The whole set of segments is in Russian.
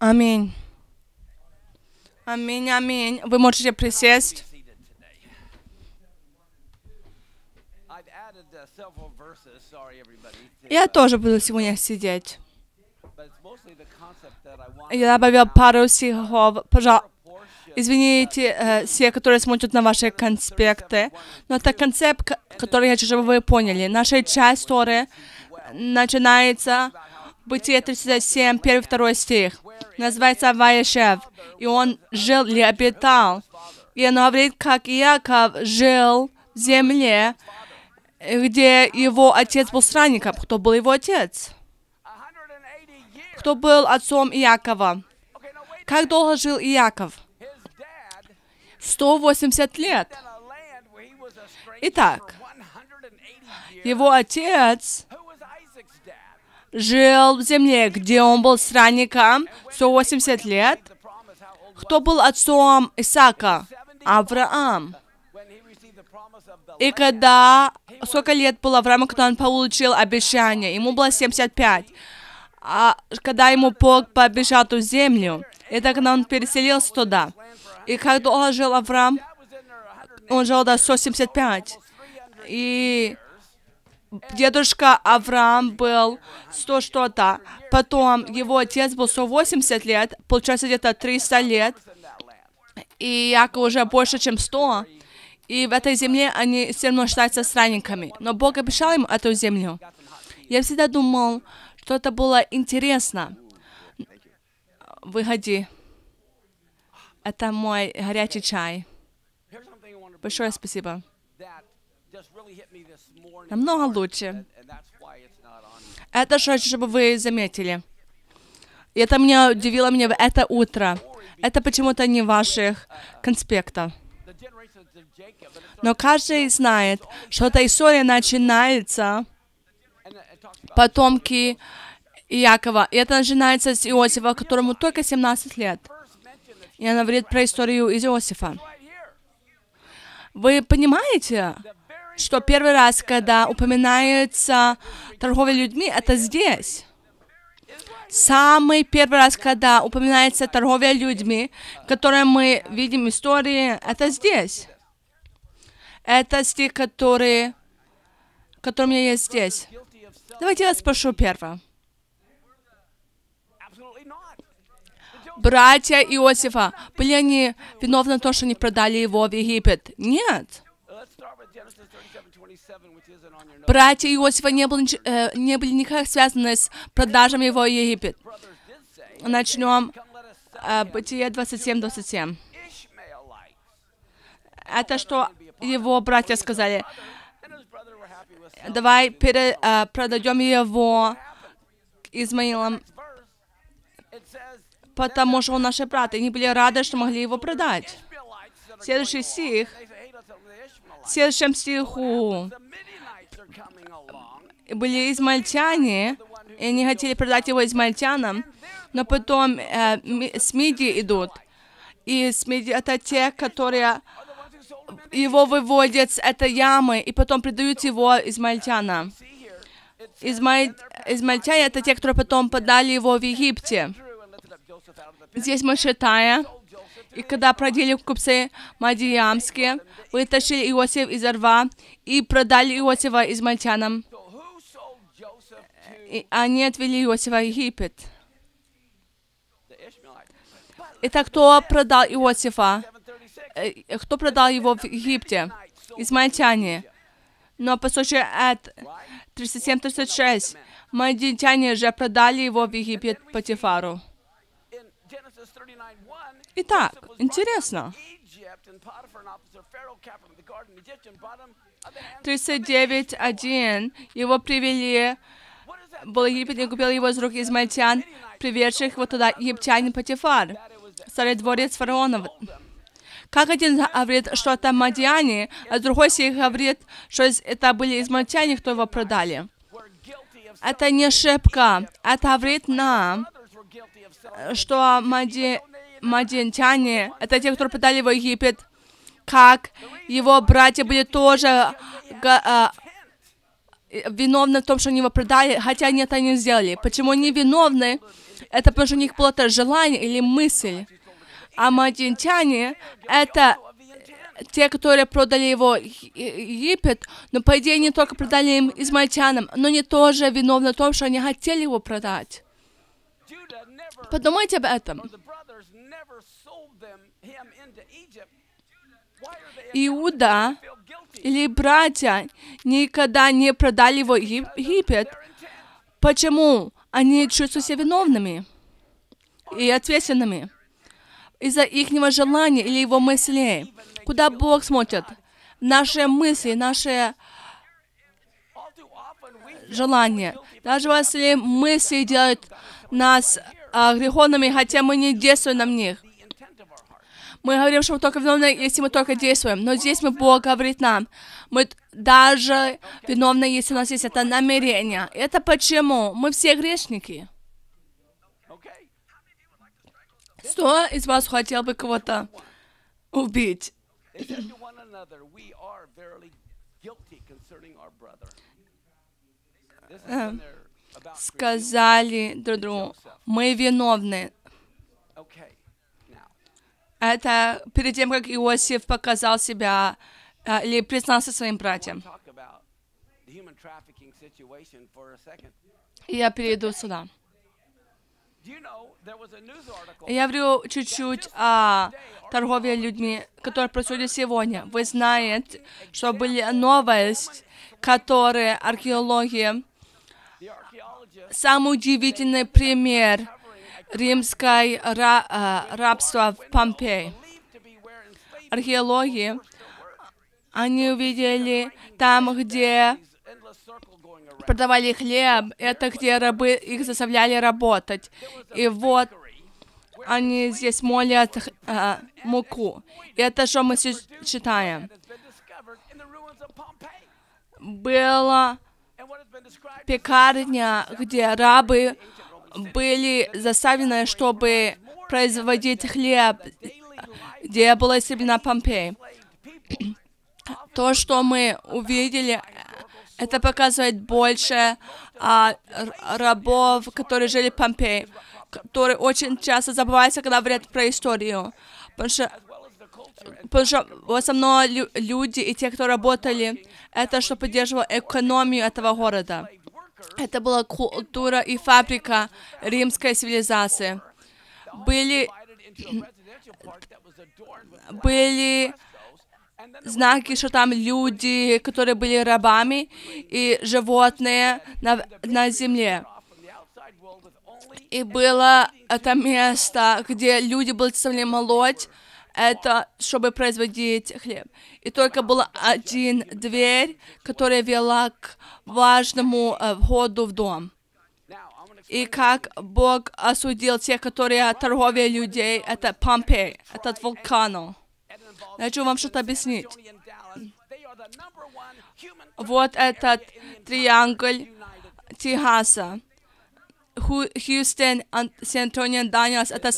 Аминь. Аминь, аминь. Вы можете присесть. Я тоже буду сегодня сидеть. Я добавил пару стихов. Пожалуйста, извините все, которые смотрят на ваши конспекты, но это концепт, который я хочу, чтобы вы поняли. Наша часть Торы начинается в Бытие 37, 1-2 стих. Называется Ваешев. И он жил или обитал. И оно говорит, как Иаков жил в земле, где его отец был странником. Кто был его отец? Кто был отцом Иакова? Как долго жил Иаков? 180 лет. Итак, его отец жил в земле, где он был странником 180 лет. Кто был отцом Исаака? Авраам. И когда... Сколько лет было Аврааму, когда он получил обещание? Ему было 75. А когда ему Бог пообещал эту землю, это когда он переселился туда. И как долго жил Авраам? Он жил до 175. И дедушка Авраам был 100 что-то. Потом его отец был 180 лет, получается где-то 300 лет. И Иаков уже больше, чем 100. И в этой земле они все равно считаются странниками. Но Бог обещал им эту землю. Я всегда думал, что это было интересно. Выходи. Это мой горячий чай. Большое спасибо. Намного лучше. Это что, чтобы вы заметили. И это меня удивило в это утро. Это почему-то не ваших конспектов. Но каждый знает, что эта история начинается потомки Иакова. И это начинается с Иосифа, которому только 17 лет. И она говорит про историю из Иосифа. Вы понимаете, что первый раз, когда упоминается торговля людьми, это здесь. Самый первый раз, когда упоминается торговля людьми, которую мы видим в истории, это здесь. Это стих, который у меня есть здесь. Давайте я спрошу первое. Братья Иосифа, были они виновны в том, что не продали его в Египет? Нет. Братья Иосифа не были никак связаны с продажами его в Египет. Начнем Бытие 27-27. Это что его братья сказали. Давай продадем его Измаилом, потому что он наши браты. Они были рады, что могли его продать. Следующий стих. В следующем стиху были измальтяне, и они хотели продать его измальтянам, но потом с Мидии идут. И с Мидии это те, которые его выводят с этой ямы, и потом продают его измальтянам. Измальтяне это те, которые потом подали его в Египте. Здесь мы считаем, и когда продали купцы мадиямские, вытащили Иосифа из рва и продали Иосифа измальтянам. И они отвели Иосифа в Египет. Итак, кто продал Иосифа? Кто продал его в Египте? Измальтяне. Но по сути, 37-36, мадиамтяне же продали его в Египет Потифару. Итак, интересно. 39.1. Его привели в Египет, и купил его из рук измальтян, приведших его туда египтянин Потифар, старый дворец фараонов. Как один говорит, что это мадиане, а другой стих говорит, что это были измальтяне, кто его продали. Это не ошибка. Это говорит нам, что мадиантяне, это те, которые подали его в Египет, как его братья были тоже виновны в том, что они его продали, хотя они это не сделали. Почему они виновны? Это потому, что у них было то желание или мысль. А мадьянтяне — это те, которые продали его Египет, но, по идее, не только продали им измаильтянам, но они тоже виновны в том, что они хотели его продать. Подумайте об этом. Иуда или братья никогда не продали его Египет. Почему? Они чувствуют себя виновными и ответственными из-за их желания или его мыслей. Куда Бог смотрит? Наши мысли, наши желания. Даже если мысли делают нас греховными, хотя мы не действуем на них. Мы говорим, что мы только виновны, если мы только действуем. Но здесь Бог говорит нам, мы даже виновны, если у нас есть это намерение. Это почему? Мы все грешники. Кто из вас хотел бы кого-то убить? Сказали друг другу, мы виновны. Это перед тем, как Иосиф показал себя или признался своим братьям. Я перейду сюда. Я говорю чуть-чуть о торговле людьми, которая происходит сегодня. Вы знаете, что была новость, которую археологи... Самый удивительный пример римское рабство в Помпеи. Археологи, они увидели там, где продавали хлеб, это где рабы их заставляли работать. И вот они здесь молят муку. И это что мы сейчас читаем. Была пекарня, где рабы были заставлены, чтобы производить хлеб, где была истреблена Помпея. То, что мы увидели, это показывает больше рабов, которые жили в Помпее, которые очень часто забываются, когда говорят про историю. Потому что в основном люди и те, кто работали, это что поддерживало экономию этого города. Это была культура и фабрика римской цивилизации. Были знаки, что там люди, которые были рабами, и животные на земле. И было это место, где люди были заставлены молоть, это чтобы производить хлеб. И только была один дверь, которая вела к важному входу в дом. И как Бог осудил тех, которые торговали людей, это Помпей, этот вулкан. Я хочу вам что-то объяснить. Вот этот триангл Техаса. Хьюстон, Сан-Антонио, Даниэлс, это...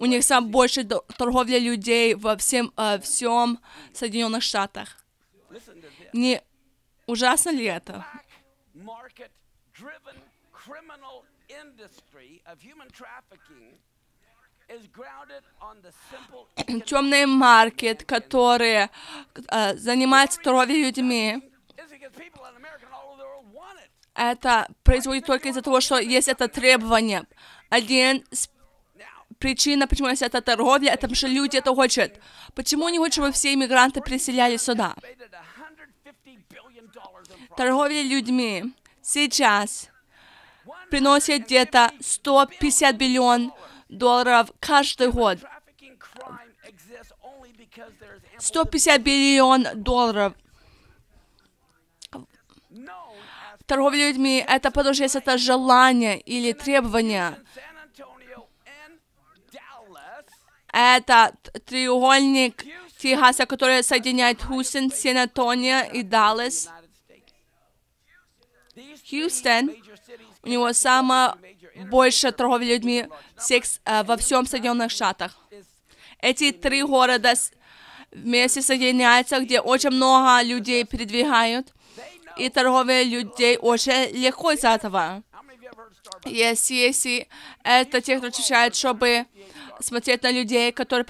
У них сам больше торговли людей во всем Соединенных Штатах. Не ужасно ли это? Темный маркет, который занимается торговлей людьми, это происходит только из-за того, что есть это требование. Причина, почему есть эта торговля, это потому, что люди это хотят. Почему не хотят, чтобы все иммигранты переселяли сюда? Торговля людьми сейчас приносит где-то $150 биллионов каждый год. $150 биллионов. Торговля людьми — это потому, что есть это желание или требование. Это треугольник Техаса, который соединяет Хьюстон, Сан-Антонио и Даллас. Хьюстон, у него самая большая торговля людьми во всем Соединенных Штатах. Эти три города вместе соединяются, где очень много людей передвигают. и торговля людей очень легко из этого. Если это те, кто отвечает, чтобы смотреть на людей, которые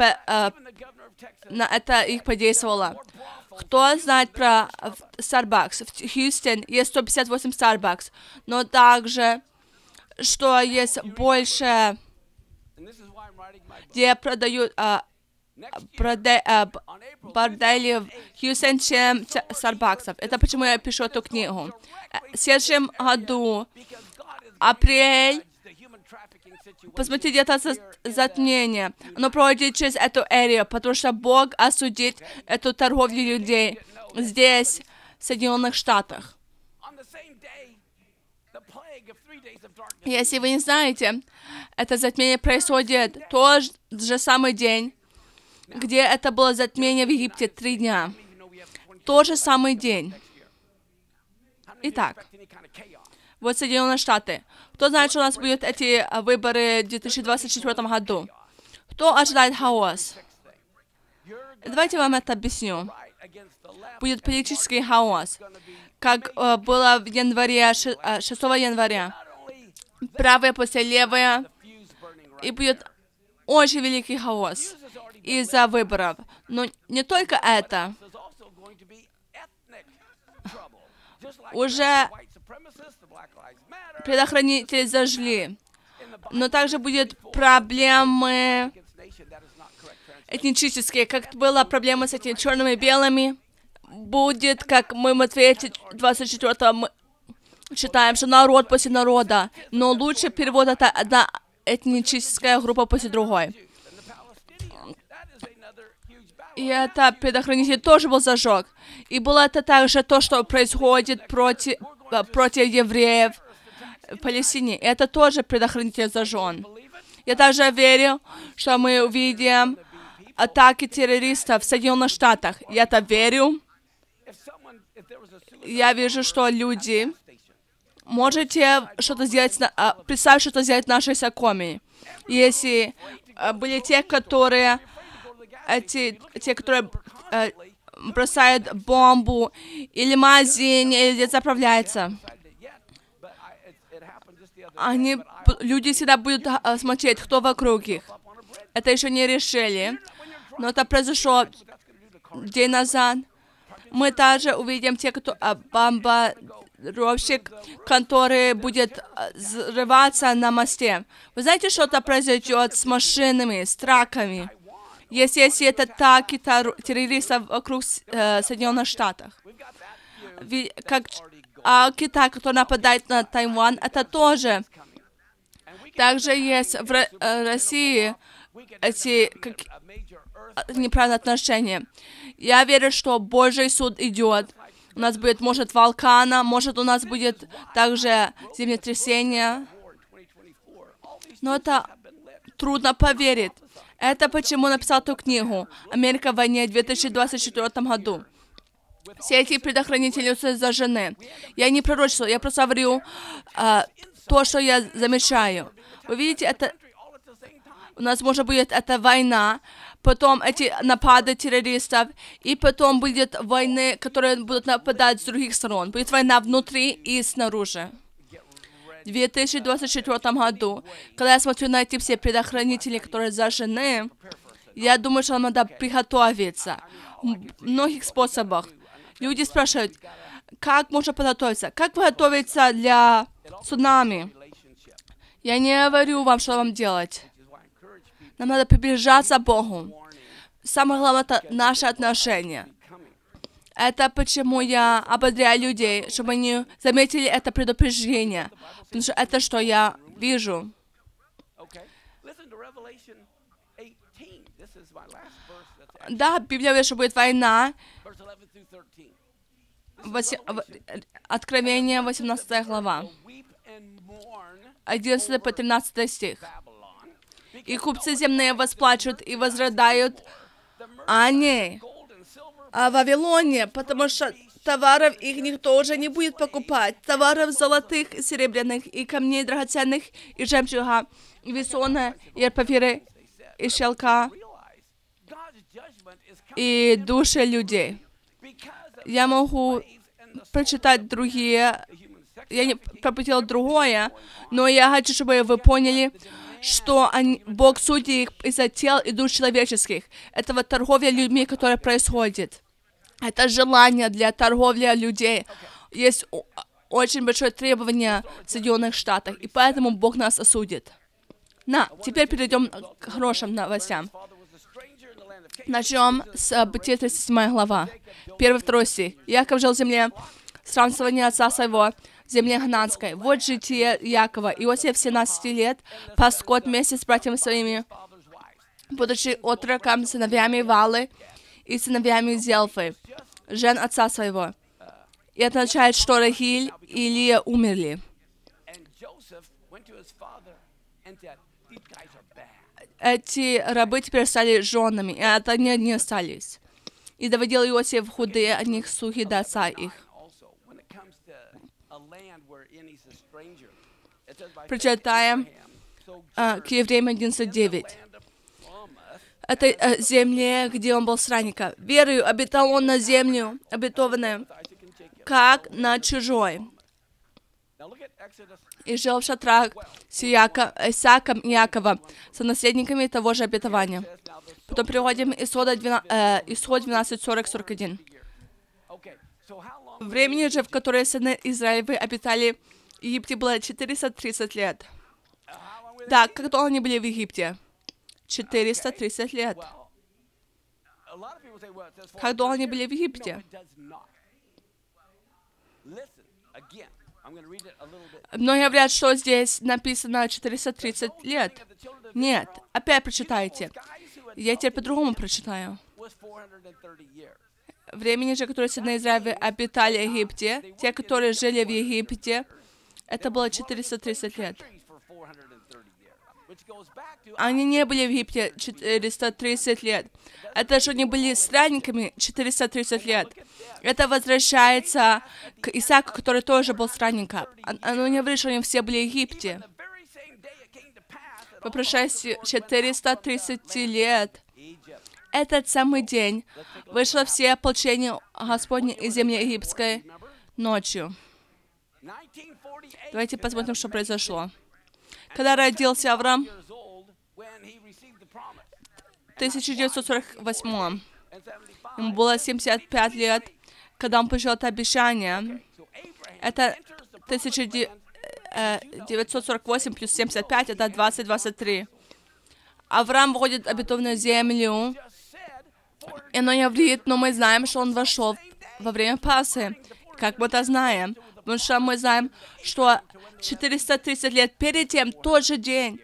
на это их подействовало. Кто знает про Starbucks? В Хьюстоне есть 158 Starbucks, но также, что есть больше, где продают бордели в Хьюстоне, чем Starbucks. Это почему я пишу эту книгу. В следующем году, апрель, посмотрите, где-то затмение. Оно пройдет через эту эрию, потому что Бог осудит эту торговлю людей здесь, в Соединенных Штатах. Если вы не знаете, это затмение происходит в тот же самый день, где это было затмение в Египте 3 дня. Тот же самый день. Итак, вот Соединенные Штаты. Кто знает, что у нас будут эти выборы в 2024 году? Кто ожидает хаос? Давайте я вам это объясню. Будет политический хаос, как было в январе, 6 января. Правые после левые. И будет очень великий хаос из-за выборов. Но не только это. Уже предохранители зажгли. Но также будут проблемы этнические, как была проблема с этими черными и белыми. Будет, как мы в Матфея 24 мы читаем, что народ после народа. Но лучше перевод — это одна этническая группа после другой. И это предохранитель тоже был зажег. И было это также то, что происходит против евреев в Палестине. Это тоже предохранитель зажжен. Я также верю, что мы увидим атаки террористов в Соединенных Штатах. Я это верю. Я вижу, что люди... Можете что-то сделать... Представить, что-то сделать нашей знакомой. Если были те, которые бросают бомбу, или магазин, или где заправляется. Люди всегда будут смотреть, кто вокруг их. Это еще не решили, но это произошло день назад. Мы также увидим те, кто бомбардировщик, который будет взрываться на мосте. Вы знаете, что-то произойдет с машинами, с траками? Если это атаки террористов вокруг Соединенных Штатов. А Китай, который нападает на Тайвань, это тоже. Также есть в России эти неправильные отношения. Я верю, что Божий суд идет. У нас будет, может, вулкана, может, у нас будет также землетрясение. Но это трудно поверить. Это почему написал эту книгу «Америка в войне» в 2024 году. Все эти предохранители зажжены. Я не пророчествую, я просто говорю то, что я замечаю. Вы видите, это у нас может быть эта война, потом эти напады террористов, и потом будет войны, которые будут нападать с других сторон. Будет война внутри и снаружи. В 2024 году, когда я смотрю на эти все предохранители, которые зажжены, я думаю, что нам надо приготовиться в многих способах. Люди спрашивают, как можно подготовиться? Как подготовиться для цунами? Я не говорю вам, что вам делать. Нам надо приближаться к Богу. Самое главное — это наши отношения. Это почему я ободряю людей, чтобы они заметили это предупреждение. Потому что это, что я вижу. Да, Библия говорит, что будет война. Откровение, 18 глава. 11 по 13 стих. «И купцы земные восплачут и возрыдают о ней, о Вавилоне, потому что товаров их никто уже не будет покупать, товаров золотых, серебряных, и камней драгоценных, и жемчуга, и весона, и арпафира, и шелка, и души людей». Я могу прочитать другие, я не пропустила другое, но я хочу, чтобы вы поняли, что Бог судит их из-за тел и душ человеческих. Это вот торговля людьми, которая происходит. Это желание для торговли людей. Есть очень большое требование в Соединенных Штатах, и поэтому Бог нас осудит. Теперь перейдем к хорошим новостям. Начнем с Бытия 37 глава. 1-2 стих. Иаков жил в земле странствования отца своего, в земле Хананской. Вот житие Иакова. Иосиф 17 лет, пас скот вместе с братьями своими, будучи отроком, сыновьями Валлы и сыновьями Зелфы, жен отца своего. И это означает, что Рахиль и Лия умерли. Эти рабы теперь стали женами, и от них не остались. И доводил Иосиф худые, от них сухие до отца их. Прочитаем к Евреям 11:9. Это земле, где он был странником. «Верою обитал он на землю, обетованную, как на чужой, и жил в шатрах с Исааком и Иаковом, со наследниками того же обетования». Потом приводим Исход 12:40-41. Времени же, в которое сыны Израилевы обитали в Египте, было 430 лет. Да, как долго они были в Египте? 430 лет. Как долго они были в Египте? Многие говорят, что здесь написано 430 лет. Нет, опять прочитайте. Я теперь по-другому прочитаю. Времени же, которые сыны Израиля обитали в Египте, те, которые жили в Египте, это было 430 лет. Они не были в Египте 430 лет. Это же они были странниками 430 лет. Это возвращается к Исааку, который тоже был странником. Оно не говорит, что они все были в Египте. По прошествии 430 лет, этот самый день, вышло все ополчение Господне из земли египетской ночью. Давайте посмотрим, что произошло. Когда родился Авраам, 1948, ему было 75 лет, когда он получил это обещание. Это 1948 плюс 75, это 2023. Авраам входит в обетованную землю, и оно не говорит, но мы знаем, что он вошел во время Пасхи, как мы это знаем. Потому что мы знаем, что 430 лет перед тем, тот же день,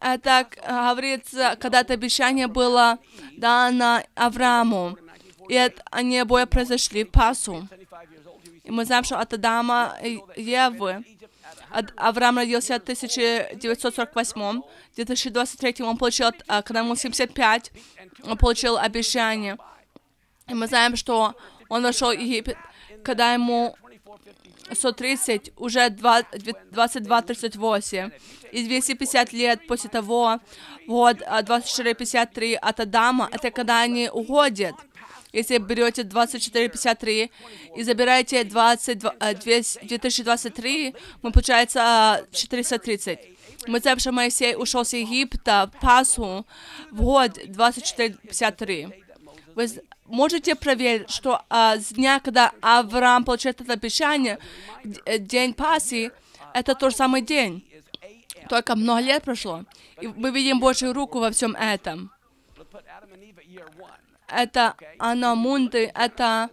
это, говорится, когда это обещание было дано Аврааму, и они обои произошли в Пасху. И мы знаем, что от Адама и Евы Авраам родился в 1948, в 2023 он получил, когда ему 75, он получил обещание. И мы знаем, что он вошел в Египет, когда ему 130, уже 22-38, и 250 лет после того, вот 24-53 от Адама, это когда они уходят. Если берете 24-53 и забираете 2023, мы получается 430. Мы знаем, что Моисей ушел с Египта в Пасху в год 24-53. Вы можете проверить, что с дня, когда Авраам получает это обещание, день Пасхи, это тот же самый день. Только много лет прошло. И мы видим Божью руку во всем этом. Это Анамунды, это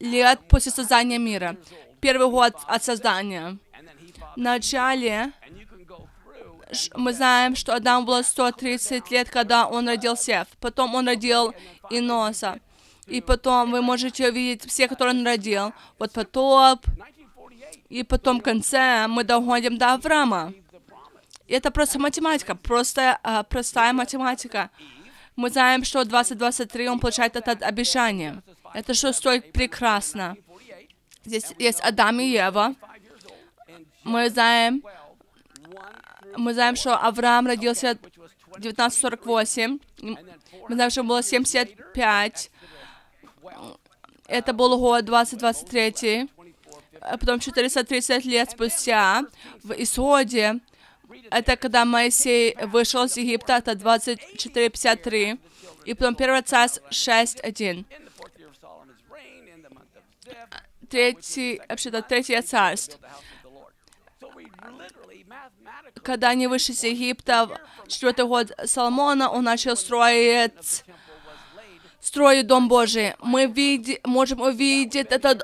лет после создания мира. Первый год от создания. В начале мы знаем, что Адаму было 130 лет, когда он родил Сеф. Потом он родил Еноса. И потом вы можете увидеть все, которые он родил. Вот потоп. И потом в конце мы доходим до Авраама. И это просто математика. Простая математика. Мы знаем, что в 2023 он получает это обещание. Это что стоит прекрасно. Здесь есть Адам и Ева. Мы знаем, что Авраам родился в 1948. Мы знаем, что ему было 75. Это был год 2023. Потом 430 лет спустя в Исоде, это когда Моисей вышел из Египта, это 24:53, и потом 1 Царств 6:1. Третье царство. Когда они вышли из Египта, 4-й год Соломона, он начал строить Дом Божий. Мы можем увидеть этот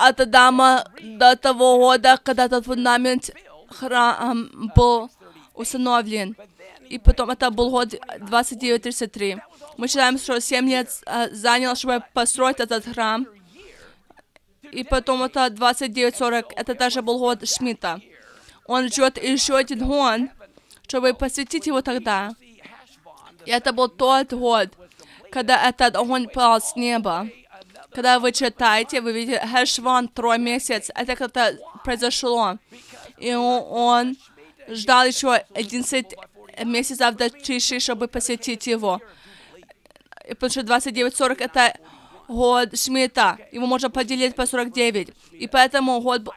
от Адама до того года, когда этот фундамент храма был установлен. И потом это был год 29:33. Мы считаем, что 7 лет заняло, чтобы построить этот храм. И потом это 29:40. Это даже был год Шмита. Он ждет еще один год, чтобы посвятить его тогда. И это был тот год, когда этот огонь пал с неба. Когда вы читаете, вы видите Хешван, 3 месяца. Это как-то произошло. И он ждал еще 11 месяцев до Тиши, чтобы посетить его. И потому что 29:40 это год Шмита. Его можно поделить по 49. И поэтому год,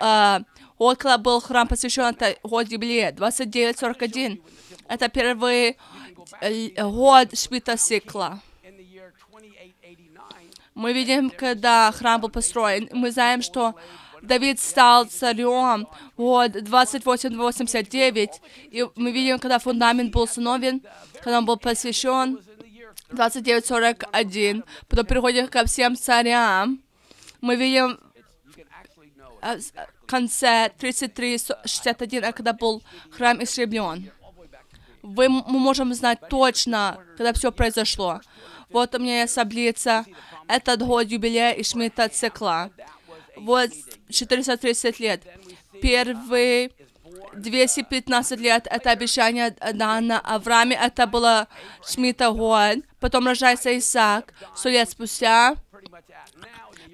когда был храм посвящен, это год юбилея. 29:41. Это первый год Шмита цикла. Мы видим, когда храм был построен. Мы знаем, что Давид стал царем в год 28-89. И мы видим, когда фундамент был установлен, когда он был посвящен, 29:41. Потом переходим ко всем царям. Мы видим в конце 33-61, когда был храм истреблен. Мы можем знать точно, когда все произошло. Вот у меня есть таблица. Этот год юбилея и Шмита цикла. Вот 430 лет. Первые 215 лет это обещание дано Аврааме. Это было Шмита год. Потом рождается Исаак 100 лет спустя.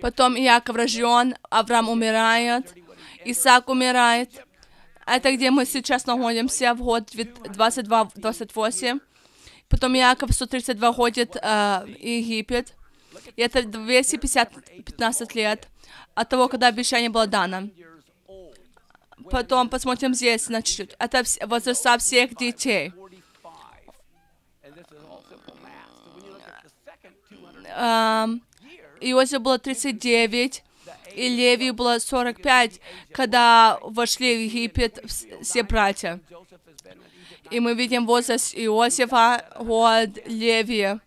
Потом Иаков рожден. Авраам умирает. Исаак умирает. Это где мы сейчас находимся в год 22-28. Потом Иаков 132 ходит в Египет. И это 215 лет от того, когда обещание было дано. Потом посмотрим здесь, значит, это возраста всех детей. Иосифу было 39, и Леви было 45, когда вошли в Египет все братья. И мы видим возраст Иосифа, год Леви,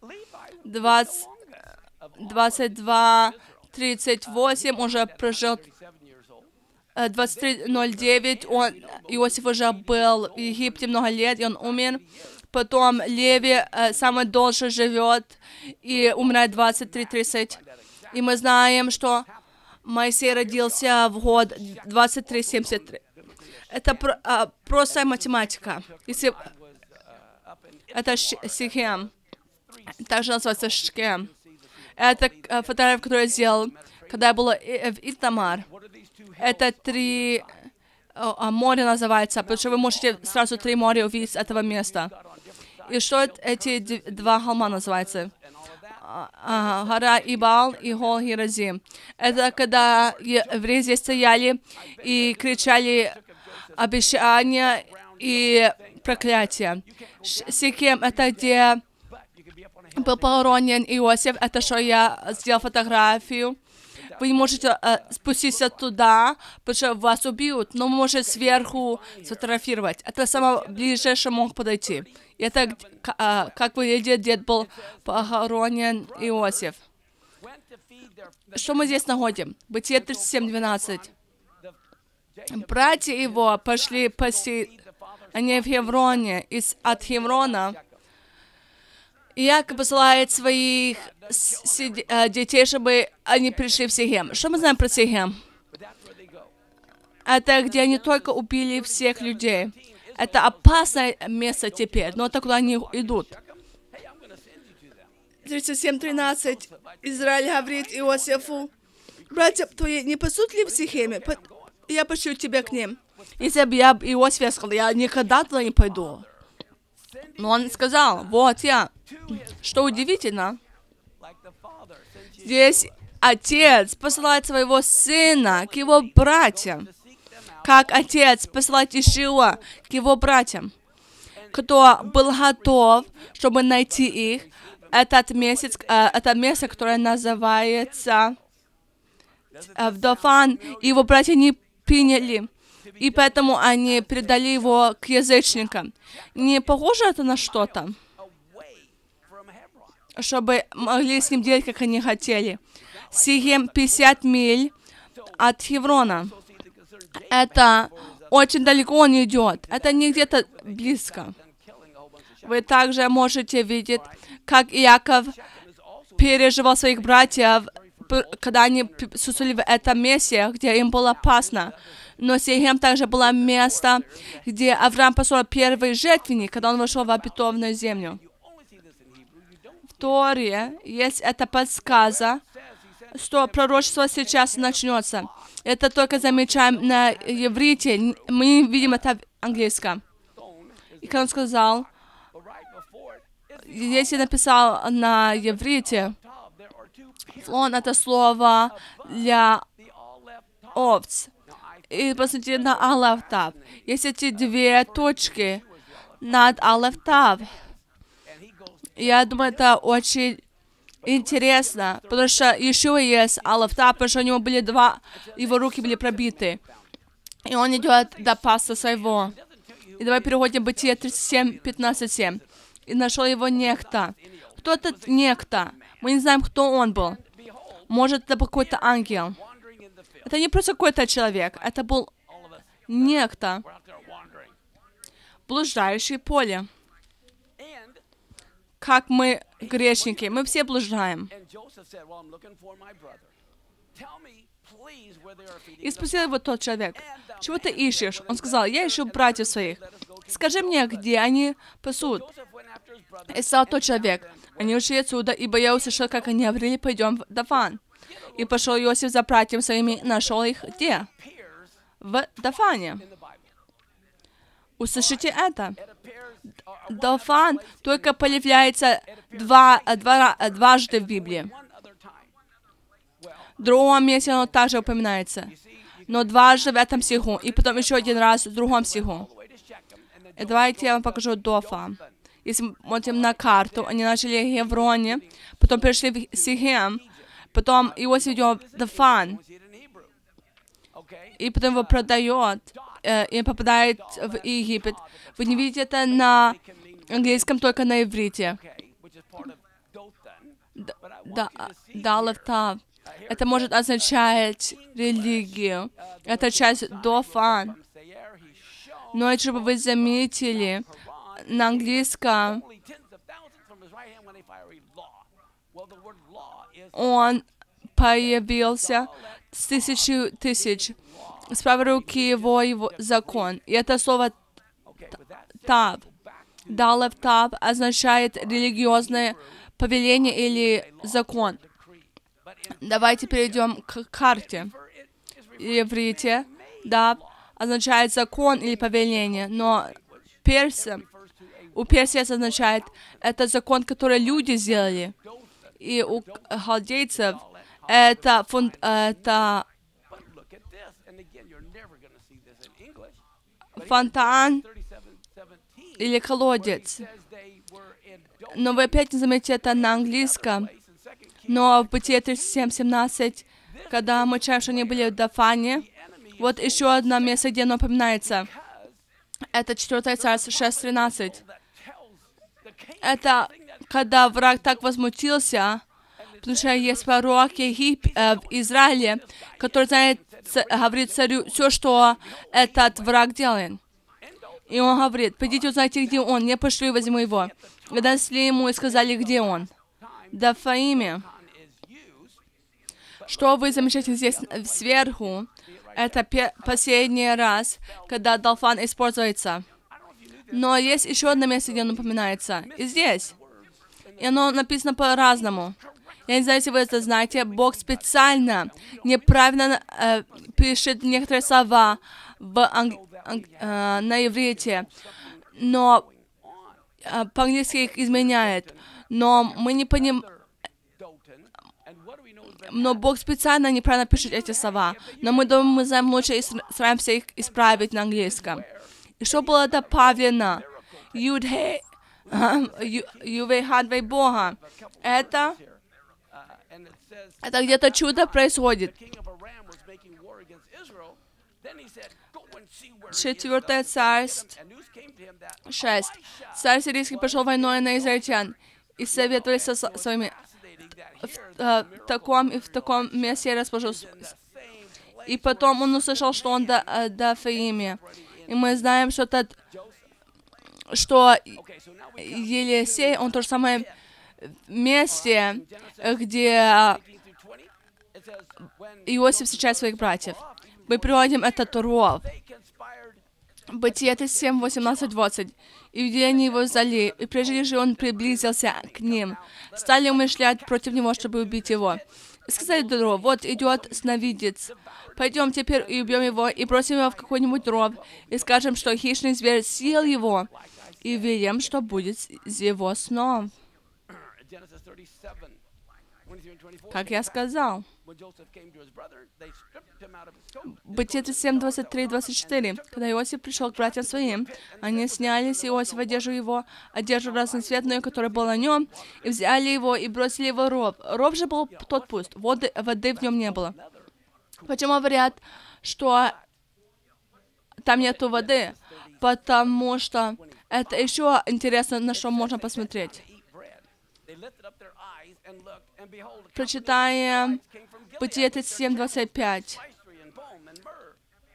22-38, уже прожил 23-09, Иосиф уже был в Египте много лет, и он умер. Потом Леви самый дольше живет и умирает 23-30. И мы знаем, что Моисей родился в год 23-73. Это простая математика. Если это Сихем, также называется Шкем. Это фотография, которую я сделал, когда я был в Итамар. Это 3 моря называется, потому что вы можете сразу 3 моря увидеть с этого места. И что эти 2 холма называются? Гора Ибал и Гол Геразим. Это когда евреи здесь стояли и кричали обещания и проклятия. Сикем — это где был похоронен Иосиф. Это что я сделал фотографию. Вы не можете спуститься туда, потому что вас убьют, но можете сверху сфотографировать. Это самое ближайшее, что мог подойти. И это, как вы видите, где был похоронен Иосиф. Что мы здесь находим? Бытие 37:12. Братья его пошли пасти, они в Хевроне, от Хеврона. Иаков посылает своих детей, чтобы они пришли в Сихем. Что мы знаем про Сихем? Это где они только убили всех людей. Это опасное место теперь, но так куда они идут. 37:13. Израиль говорит Иосифу: братья твои не пасут ли в Сихеме? Я пошлю тебя к ним. Если бы я Иосиф сказал, я никогда туда не пойду. Но он сказал: вот я. Что удивительно, Здесь отец посылает своего сына к его братьям, как отец посылает Иешуа к его братьям. Кто был готов, чтобы найти их, это место, которое называется Вдофан, и его братья не приняли, и поэтому они передали его к язычникам. Не похоже это на что-то, чтобы могли с ним делать, как они хотели. Сихем 50 миль от Хеврона. Это очень далеко он идет. Это не где-то близко. Вы также можете видеть, как Иаков переживал своих братьев, когда они сусули в этом месте, где им было опасно. Но Сихем также было место, где Авраам послал первый жертвенник, когда он вошел в обетованную землю. В Торе есть эта подсказка, что пророчество сейчас начнется. Это только замечаем на иврите, мы видим это в английском. И как он сказал, если написал на иврите, он это слово для овц. И посмотрите на алефтав. Есть эти две точки над алефтав. Я думаю, это очень интересно, потому что еще есть алефтав, потому что у него были два, его руки были пробиты. И он идет до паса своего. И давай переходим в Бытие 37:15:7. И нашел его некто. Кто этот некто? Мы не знаем, кто он был. Может, это был какой-то ангел. Это не просто какой-то человек, это был некто, блуждающий в поле. Как мы грешники, мы все блуждаем. И спросил его тот человек, чего ты ищешь? Он сказал, я ищу братьев своих. Скажи мне, где они пасут? И сказал тот человек, они ушли отсюда, ибо я услышал, как они говорили, пойдем в Дафан. И пошел Иосиф за братьями своими, нашел их где? В Дафане. Услышите это. Дафан только появляется дважды в Библии. В другом месте оно также упоминается. Но дважды в этом стиху. И потом еще один раз в другом стиху. И давайте я вам покажу Дофа. Если мы смотрим на карту, они начали в Хевроне, потом перешли в Сихем, потом Иосиф идет в Дафан. И потом его продает и попадает в Египет. Вы не видите это на английском, только на иврите. Далавтав. Это может означать религию. Это часть Дофан. Но это, чтобы вы заметили, на английском он появился с тысячи тысяч. С правой руки его закон. И это слово «тав». «Далев тав» означает религиозное повеление или закон. Давайте перейдем к карте. Иврите «дав» означает закон или повеление, но у персов означает это закон, который люди сделали. И у халдейцев это фонтан или колодец. Но вы опять не заметите это на английском. Но в Бытие 37:17, когда мы читаем, что они были в Дафане, вот еще одно место, где оно упоминается. Это 4 Царств 6:13. Это когда враг так возмутился, потому что есть пророк в Израиле, который знает, говорит царю все, что этот враг делает. И он говорит, пойдите узнайте, где он, я пошлю и возьму его. И донесли ему и сказали, где он. Дафаиме. Что вы замечаете здесь сверху, это последний раз, когда Далфан используется. Но есть еще одно место, где он упоминается. И здесь. И оно написано по-разному. Я не знаю, если вы это знаете, Бог специально неправильно пишет некоторые слова на иврите, но по-английски их изменяет. Но мы не понимаем, Но Бог специально неправильно пишет эти слова. Но мы думаем, мы знаем лучше и стараемся их исправить на английском. И что было добавлено? Ювейхадвей Бога. Это где-то чудо происходит. 4 царство 6. Царь сирийский пошел войной на израильтян и советовались со своими. В таком и в таком месте расположился. И потом он услышал, что он до Фаиме. И мы знаем, что тот, что Елисей, он в том же самом месте, где Иосиф встречает своих братьев. Мы приводим это Тору. Бытие 37, 18, 20. И где они его взяли, и прежде же он приблизился к ним, стали умышлять против него, чтобы убить его. И сказали другу: вот идет сновидец, пойдем теперь и убьем его, и бросим его в какой-нибудь ров, и скажем, что хищный зверь съел его, и видим, что будет с его сном. Как я сказал. Бытие 37, 23, 24. Когда Иосиф пришел к братьям своим, они сняли с Иосифа одежду его, одежду разноцветную, которая была на нем, и взяли его и бросили его в ров. Ров же был тот пуст, воды в нем не было. Почему говорят, что там нету воды? Потому что это еще интересно, на что можно посмотреть. Прочитаем Бытие 37:25.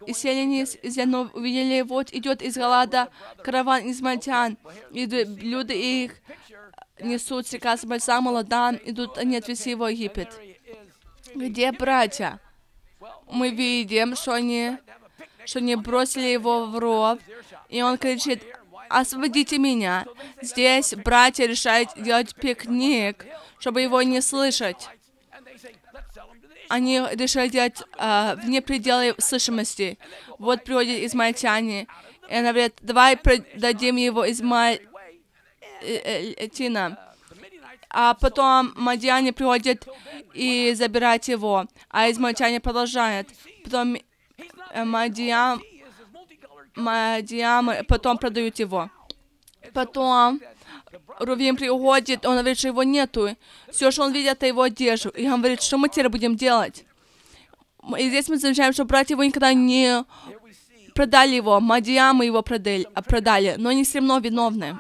И сели они из Яну, увидели, вот идет из Галада караван измальтян, и люди их несут река с бальзамом ладан, идут они отвезти его в Египет. Где братья? Мы видим, что они бросили его в ров, и он кричит: освободите меня. Здесь братья решают делать пикник, чтобы его не слышать. Они решили делать вне предела слышимости. Вот приводят измаильтяне. И она говорит: давай продадим его измаильтянам. А потом мадьяне приходят и забирают его. А измаильтяне продолжают. Потом мадьямы потом продают его. Потом Рувим приходит, он говорит, что его нету. Все, что он видит, это его одежду. И он говорит, что мы теперь будем делать? И здесь мы замечаем, что братья его никогда не продали его. Мадьямы его продали, но они все равно виновны.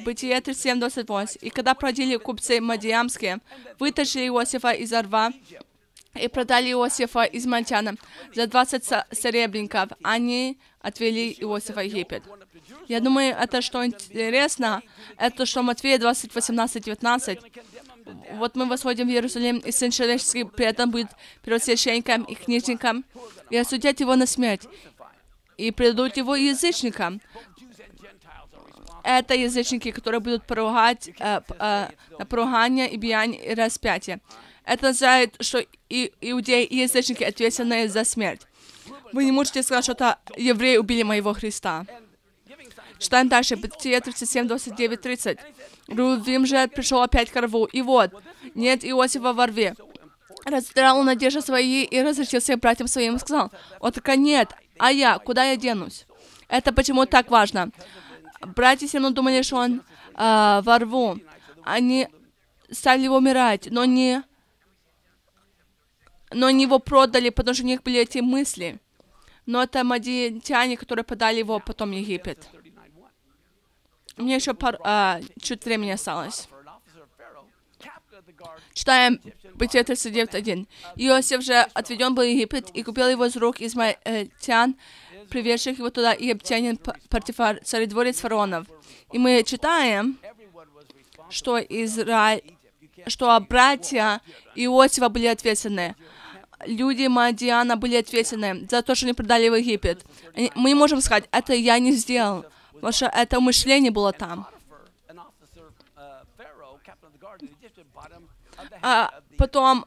Бытие 37:28. И когда продали купцы мадьямские, вытащили Иосифа из рва, и продали Иосифа измальтянам за 20 серебряников. Они отвели Иосифа в Египет. Я думаю, это что интересно, это что Матфея 20, 18, 19. Вот мы восходим в Иерусалим, и сын человеческий при этом будет первосвященником и книжником, и осудят его на смерть, и предадут его язычникам. Это язычники, которые будут поругать на поругание и бияние и распятие. Это означает, что иудеи и язычники ответственны за смерть. Вы не можете сказать, что это евреи убили моего Христа. Читаем дальше. Бытие 37, 29, 30. Рувим же пришел опять к рву. И вот, нет Иосифа во рве. Раздрал надежды свои и разрешился братьям своим. И сказал: о, только нет, а я, куда я денусь? Это почему так важно? Братья все равно думали, что он во рву. Они стали его умирать, но они его продали, потому что у них были эти мысли. Но это мадьяне, которые подали его потом в Египет. У меня еще чуть времени осталось. Читаем Бытие 39:1. Иосиф же отведен был в Египет, и купил его из рук измаильтян, приведших его туда, и египтянин Потифар, царедворец фараонов. И мы читаем, что братья Иосифа были ответственны. Люди Мадиана были ответственны за то, что они продали в Египет. Мы можем сказать: это я не сделал, потому что это умышление было там. А потом,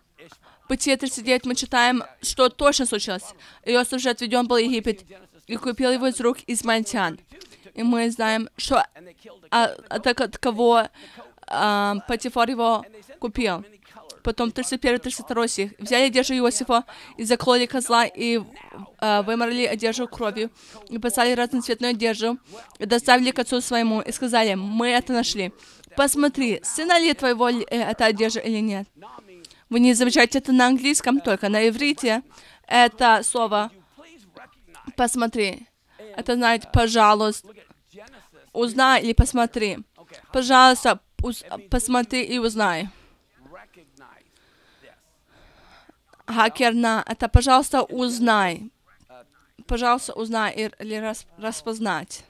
в Бытие 39, мы читаем, что точно случилось. Иосиф уже отведен был в Египет и купил его из рук измаильтян. И мы знаем, что от кого Потифар его купил. Потом 31-32 стих. Взяли одежду Иосифа и закололи козла, и выморали одежду кровью, и послали разноцветную одежду, и доставили к отцу своему, и сказали: мы это нашли. Посмотри, сына ли твоего эта одежда или нет. Вы не замечаете это на английском, только на иврите. Это слово «посмотри». Это значит «пожалуйста», «узнай» или «посмотри». Пожалуйста, посмотри и узнай. Хакерна — это «пожалуйста, узнай». «Пожалуйста, узнай» или «распознать».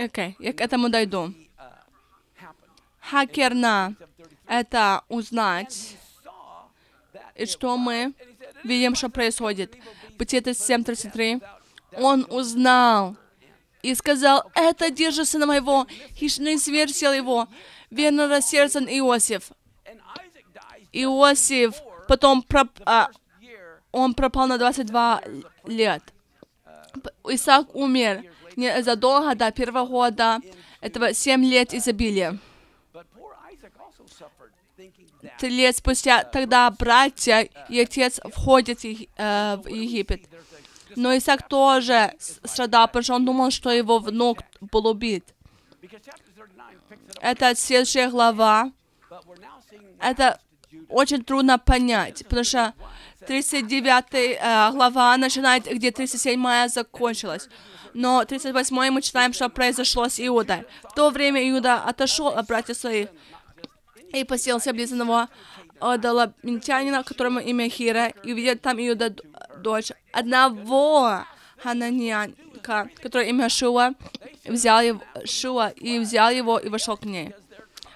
Окей, я к этому дойду. Хакерна — это узнать, и что мы видим, что происходит. Бытие 7:33. Он узнал и сказал: это держи сына моего, хищный зверь съел его, верно рассердцен Иосиф. Иосиф потом он пропал на 22 лет. Исаак умер незадолго до первого года, этого 7 лет изобилия. 3 лет спустя тогда братья и отец входят в Египет. Но Исаак тоже страдал, потому что он думал, что его внук был убит. Это следующая глава. Это очень трудно понять, потому что 39 глава начинает, где 37 закончилась. Но 38 мы читаем, что произошло с Иудой. В то время Иуда отошел от братьев своих и поселился близ одного одоломенчанина, которому имя Хира, и увидел там Иуда дочь одного хананянка, которое имя Шуа, и взял его и вошел к ней.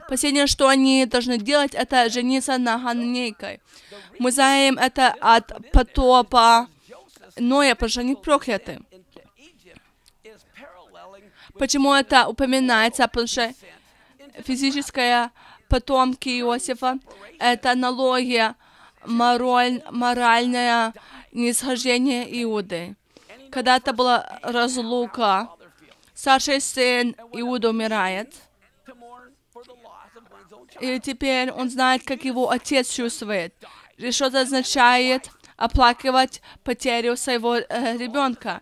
Последнее, что они должны делать, это жениться на хананейкой. Мы знаем это от потопа Ноя, потому что они прокляты. Почему это упоминается? Потому что физическая потомки Иосифа — это аналогия моральное нисхождение Иуды. Когда-то была разлука. Старший сын Иуда умирает. И теперь он знает, как его отец чувствует. И что это означает оплакивать потерю своего ребенка.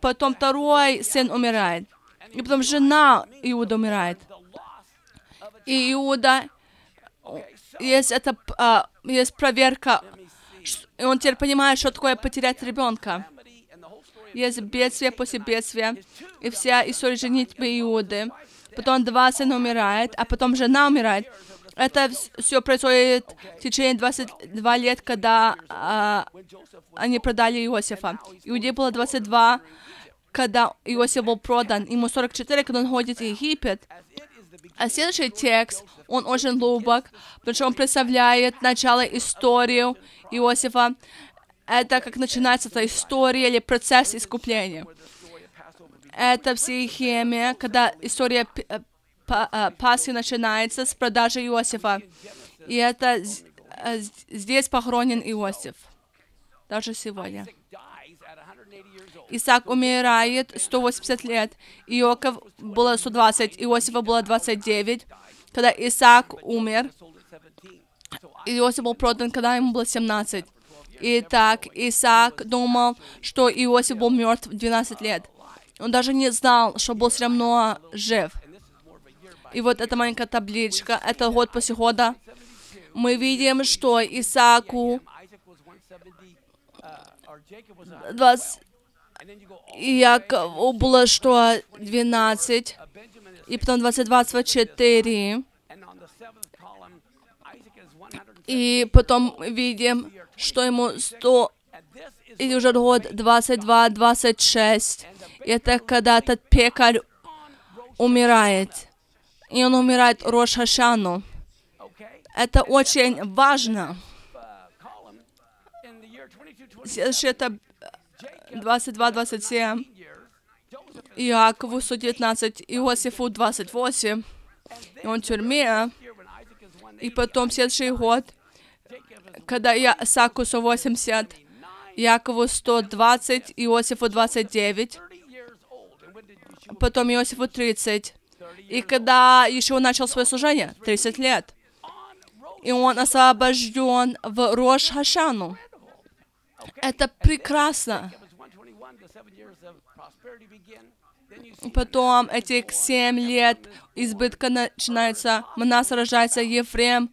Потом второй сын умирает. И потом жена Иуда умирает. И Иуда, есть проверка, и он теперь понимает, что такое потерять ребенка. Есть бедствие после бедствия, и вся история женитьбы Иуды. Потом два сына умирает, а потом жена умирает. Это все происходит в течение 22 лет, когда они продали Иосифа. Иуде было 22, когда Иосиф был продан. Ему 44, когда он ходит в Египет. А следующий текст, он очень глубок, потому что он представляет начало истории Иосифа. Это как начинается эта история или процесс искупления. Это в Сихеме, когда история Пасхи начинается с продажи Иосифа. И это здесь похоронен Иосиф, даже сегодня. Исаак умирает 180 лет, Иакова было 120, Иосифа было 29. Когда Исаак умер, Иосиф был продан, когда ему было 17. Итак, Исаак думал, что Иосиф был мертв 12 лет. Он даже не знал, что был все равно жив. И вот эта маленькая табличка, это год после года. Мы видим, что Исааку 20... Иакову было что 12, и потом 24, и потом видим, что ему 100, и уже год 22, 26. Это когда этот пекарь умирает, и он умирает Рош Хашану. Это очень важно. Здесь это 22-27, Иакову 119, Иосифу 28, и он в тюрьме. И потом следующий год, когда Исааку 180, Иакову 120, Иосифу 29, потом Иосифу 30. И когда еще начал свое служение, 30 лет, и он освобожден в Рош-Хашану. Это прекрасно. Потом этих 7 лет избытка начинается. Манас рожается, Ефрем,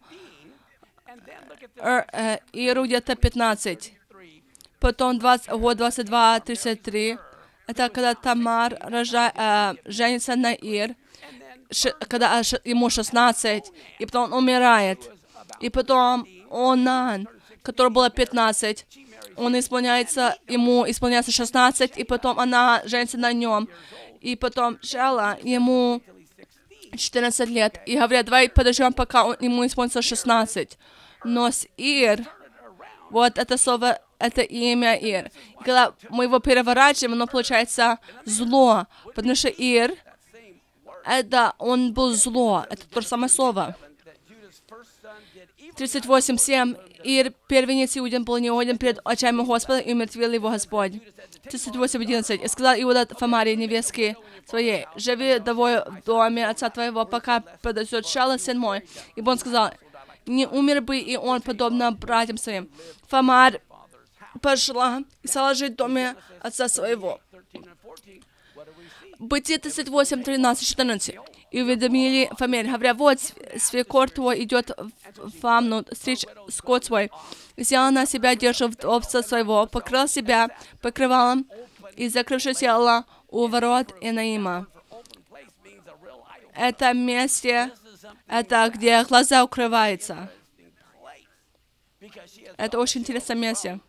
Иру где-то 15. Потом 22-33. Это когда Тамар женится на Ир, когда ему 16, и потом он умирает. И потом Онан, которому было 15, ему исполняется 16, и потом она женится на нем. И потом Шела, ему 14 лет. И говорят, давай подождем, пока ему исполнится 16. Но с Ир, вот это слово, это имя Ир. И когда мы его переворачиваем, оно получается зло. Потому что Ир, это он был зло. Это то же самое слово. 38.7. Ир, первенец Иудин, был неугоден пред очами Господа, и умертвил его Господь. 38.11. И сказал Иуда Фамари, невестке своей, живи довой в доме отца твоего, пока подойдет Шала, сын мой. Ибо он сказал, не умер бы и он, подобно братьям своим. Фамарь пошла и стала жить в доме отца своего. Бытие 38, 13, 14. И уведомили Фамиль, говоря, вот свекор твой идет в Фамну, стричь скот свой. Взял на себя одежду вдовца своего, покрыл себя покрывалом и закрывшись села у ворот Инаима. Это место, это где глаза укрываются. Это очень интересное место.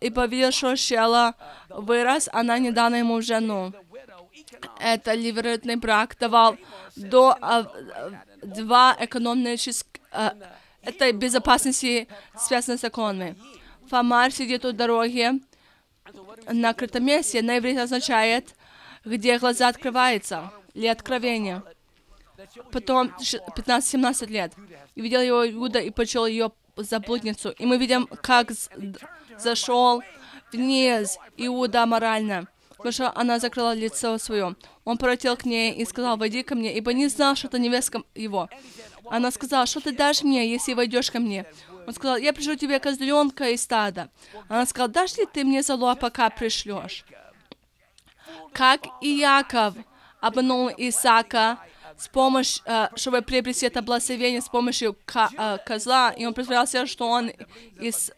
И повидел, что Шела вырос, она не дана ему в жену. Это ливеритный брак давал до два экономических... это безопасности, связанные с законами. Фамарь сидит у дороги на открытом месте. На иврите означает, где глаза открываются, или откровение. Потом 15-17 лет. И видел его Иуда и почел ее заблудницу. И мы видим, как зашел вниз Иуда морально, потому что она закрыла лицо свое. Он пролетел к ней и сказал, войди ко мне, ибо не знал, что ты невестка его. Она сказала, что ты дашь мне, если войдешь ко мне? Он сказал, я пришлю тебе козленка из стада. Она сказала, дашь ли ты мне золото, пока пришлешь? Как Иаков обманул Исаака, с помощью, чтобы приобрести это благословение с помощью козла, и он представлялся, что он из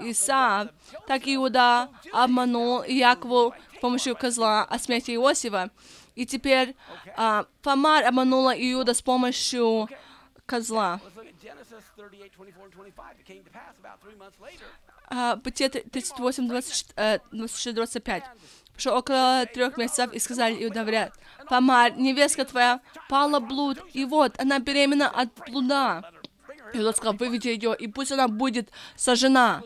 Иса, так Иуда обманул Иакову с помощью козла о смерти Иосифа. И теперь Фамарь обманула Иуда с помощью козла. Бытие 38-24-25. Что около 3 месяцев, и сказали Иуда, говорят, Фамарь, невестка твоя, пала блуд, и вот, она беременна от блуда. Иуда сказал, выведи ее, и пусть она будет сожжена.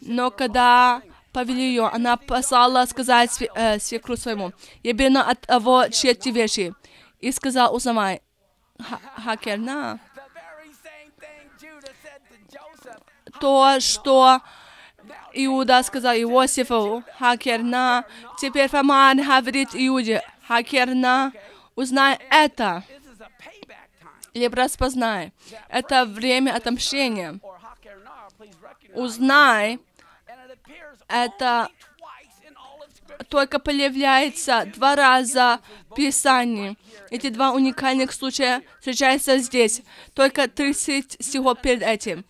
Но когда повели ее, она послала сказать свекру своему, я беременна от того, чьи эти вещи. И сказал, узнавай, Хакерна, то, что... Иуда сказал Иосифу, Хакерна, теперь Фамарь говорит Иуде, Хакерна, узнай это, либо распознай. Это время отомщения. Узнай, это только появляется 2 раза в Писании. Эти 2 уникальных случая встречаются здесь, только 30 всего перед этим.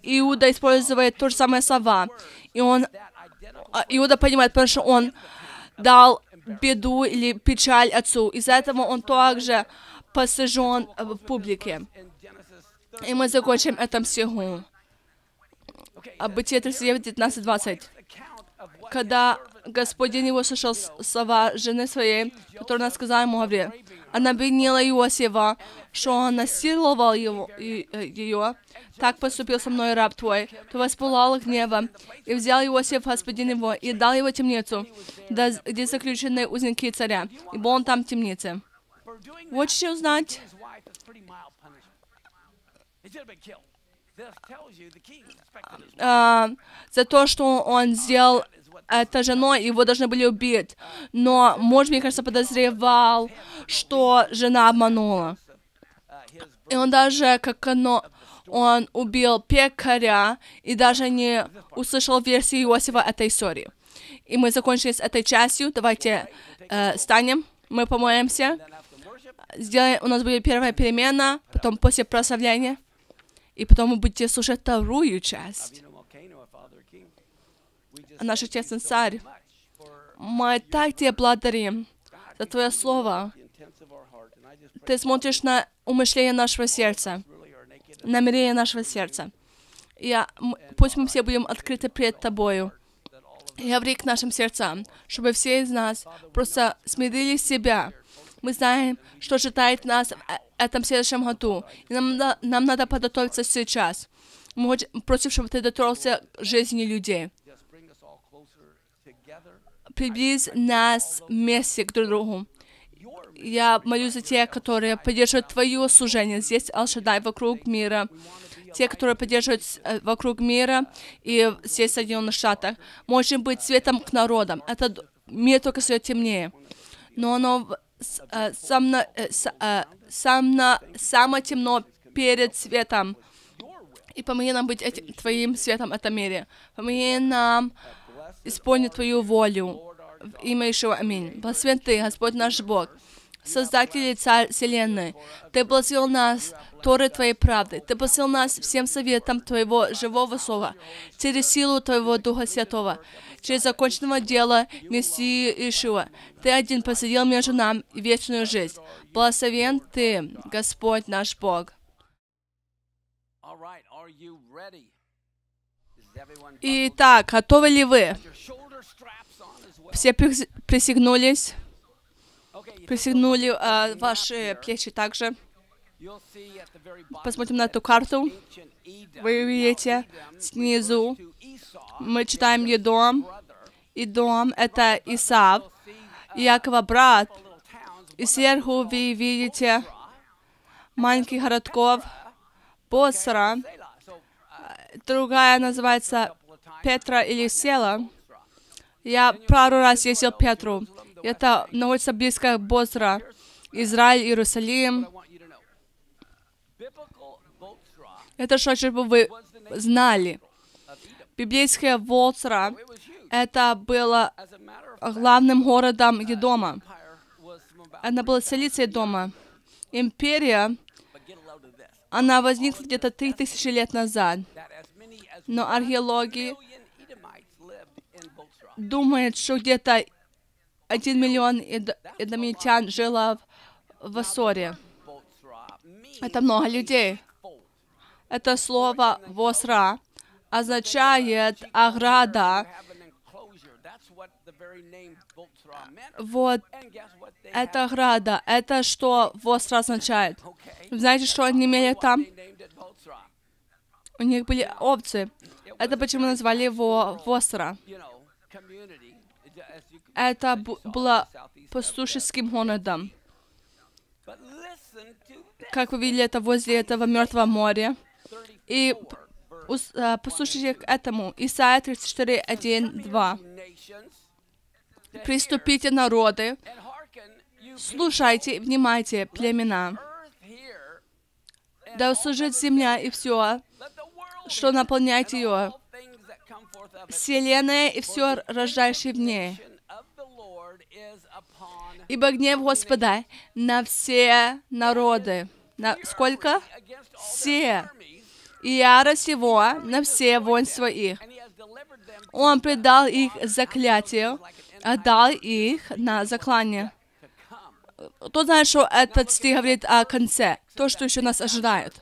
Иуда использует то же самое слова. И он, Иуда понимает, потому что он дал беду или печаль отцу. Из-за этого он также посажен в публике. И мы закончим это стиху. Бытие 39, 19, 20. Когда господин его слышал слова жены своей, которую она сказала ему, говорит, она обвинила Иосифа, что он насиловал ее. Так поступил со мной раб твой. То воспылал гневом, и взял Иосиф, господин его, и дал его темницу, где заключены узники царя, ибо он там в темнице. Хочешь узнать? за то, что он сделал это женой, его должны были убить. Но муж, мне кажется, подозревал, что жена обманула. И он даже, как оно, он убил пекаря и даже не услышал версии Иосифа этой истории. И мы закончили с этой частью. Давайте встанем, мы помолимся. Сделаем, у нас будет первая перемена, потом после прославления, и потом вы будете слушать вторую часть. Наш Отец и Царь, мы так Тебя благодарим за Твое Слово. Ты смотришь на умышление нашего сердца, намерение нашего сердца. Пусть мы все будем открыты пред Тобою. Говори к нашим сердцам, чтобы все из нас просто смирили себя. Мы знаем, что ожидает нас в этом следующем году. И нам надо подготовиться сейчас. Мы просим, чтобы Ты дотронулся к жизни людей. Приблизь нас вместе к друг другу. Я молюсь за те, которые поддерживают Твое служение здесь, Аль-Шадай, вокруг мира. Те, которые поддерживают вокруг мира и здесь, в Соединенных Штатах. Можем быть светом к народам. Этот мир только все темнее. Но оно самое темно перед светом. И помоги нам быть Твоим светом в этом мире. Помоги нам исполнить Твою волю. В имя Иешуа. Аминь. Благословен Ты, Господь наш Бог, Создатель и Царь Вселенной. Ты благословил нас Торой Твоей правды. Ты благословил нас всем советом Твоего живого Слова, через силу Твоего Духа Святого, через законченного дела Мессии Иешуа. Ты один посадил между нами вечную жизнь. Благословен Ты, Господь наш Бог. Итак, готовы ли вы? Все присягнулись, присягнули ваши плечи также. Посмотрим на эту карту. Вы видите снизу, мы читаем Едом. Едом — это Исав, Иакова брат. И сверху вы видите маленьких городков Босра. Другая называется Петра или Села. Я пару раз ездил в Петру. Это находится близко к Босра. Израиль, Иерусалим. Это что, чтобы вы знали. Библейская Босра, это было главным городом Едома. Она была столицей Едома. Империя, она возникла где-то 3000 лет назад. Но археологи думает, что где-то 1 миллион эдомитян жило в Осоре. Это много людей. Это слово «восра» означает «ограда». Вот это ограда. Это что «восра» означает. Знаете, что они имели там? У них были овцы. Это почему назвали его «восра». Это было пастушеским городом. Как вы видели, это возле этого Мертвого моря. И послушайте к этому. Исайя 34:1-2. Приступите, народы, слушайте и внимайте, племена. Да услужит земля и все, что наполняет ее. Вселенная и все, рождающее в ней. Ибо гнев Господа на все народы. На сколько? Все. И ярость Его на все воинства их. Он предал их заклятию, отдал их на заклание. Кто знает, что этот стих говорит о конце? То, что еще нас ожидает.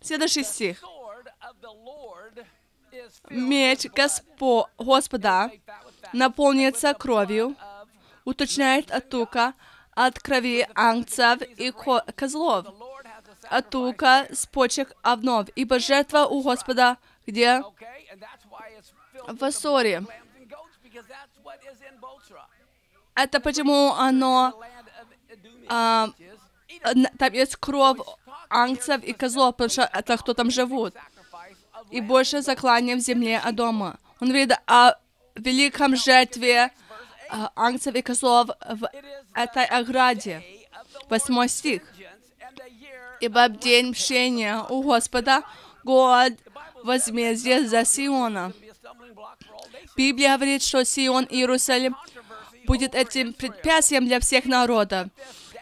Следующий стих. Меч Господа наполнится кровью, уточняет атука от крови ангцев и козлов, атука с почек овнов, ибо жертва у Господа где? В Осоре. Это почему оно... там есть кровь ангцев и козлов, потому что это кто там живут. и больше заклания в земле Адома. Он говорит о великом жертве ангцев и козлов в этой ограде. 8 стих. «Ибо в день мщения у Господа год возмездия за Сиона». Библия говорит, что Сион, Иерусалим, будет этим предпятием для всех народов.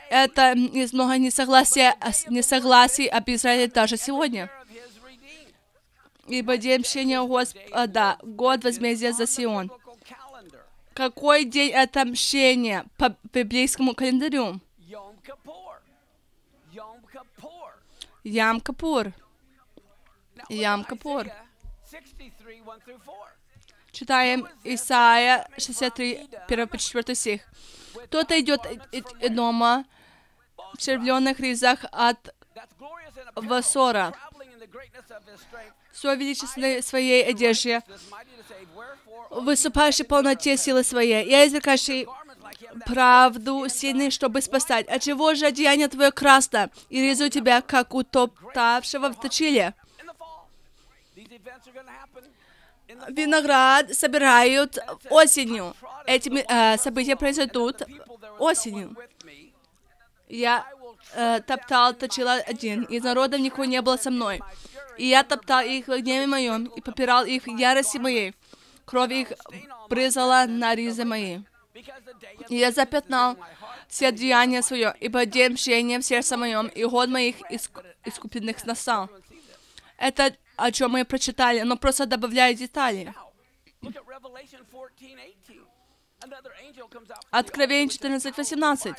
Это много несогласий об Израиле даже сегодня. Ибо день мщения Господа, год возмездия за Сион. Какой день это мщение по библейскому календарю? Йом-Кипур. Йом-Кипур. Читаем Исаия 63, 1-4 стих. Кто-то идет дома в червленых ризах от Васора, все величественной своей одежде, выступающей в полноте силы своей, и изрекающей правду сильной, чтобы спасать. От чего же одеяние твое красно, и ризу тебя, как утоптавшего в точиле? Виноград собирают осенью. Эти события произойдут осенью. Я топтал, точила один. Из народов никого не было со мной. И я топтал их в гневе моем, и попирал их в ярости моей. Кровь их брызала на ризы мои. И я запятнал все деяния свое, ибо день мщения в сердце моем, и год моих искупленных настал. Это о чем мы прочитали, но просто добавляю детали. Откровение 14:18.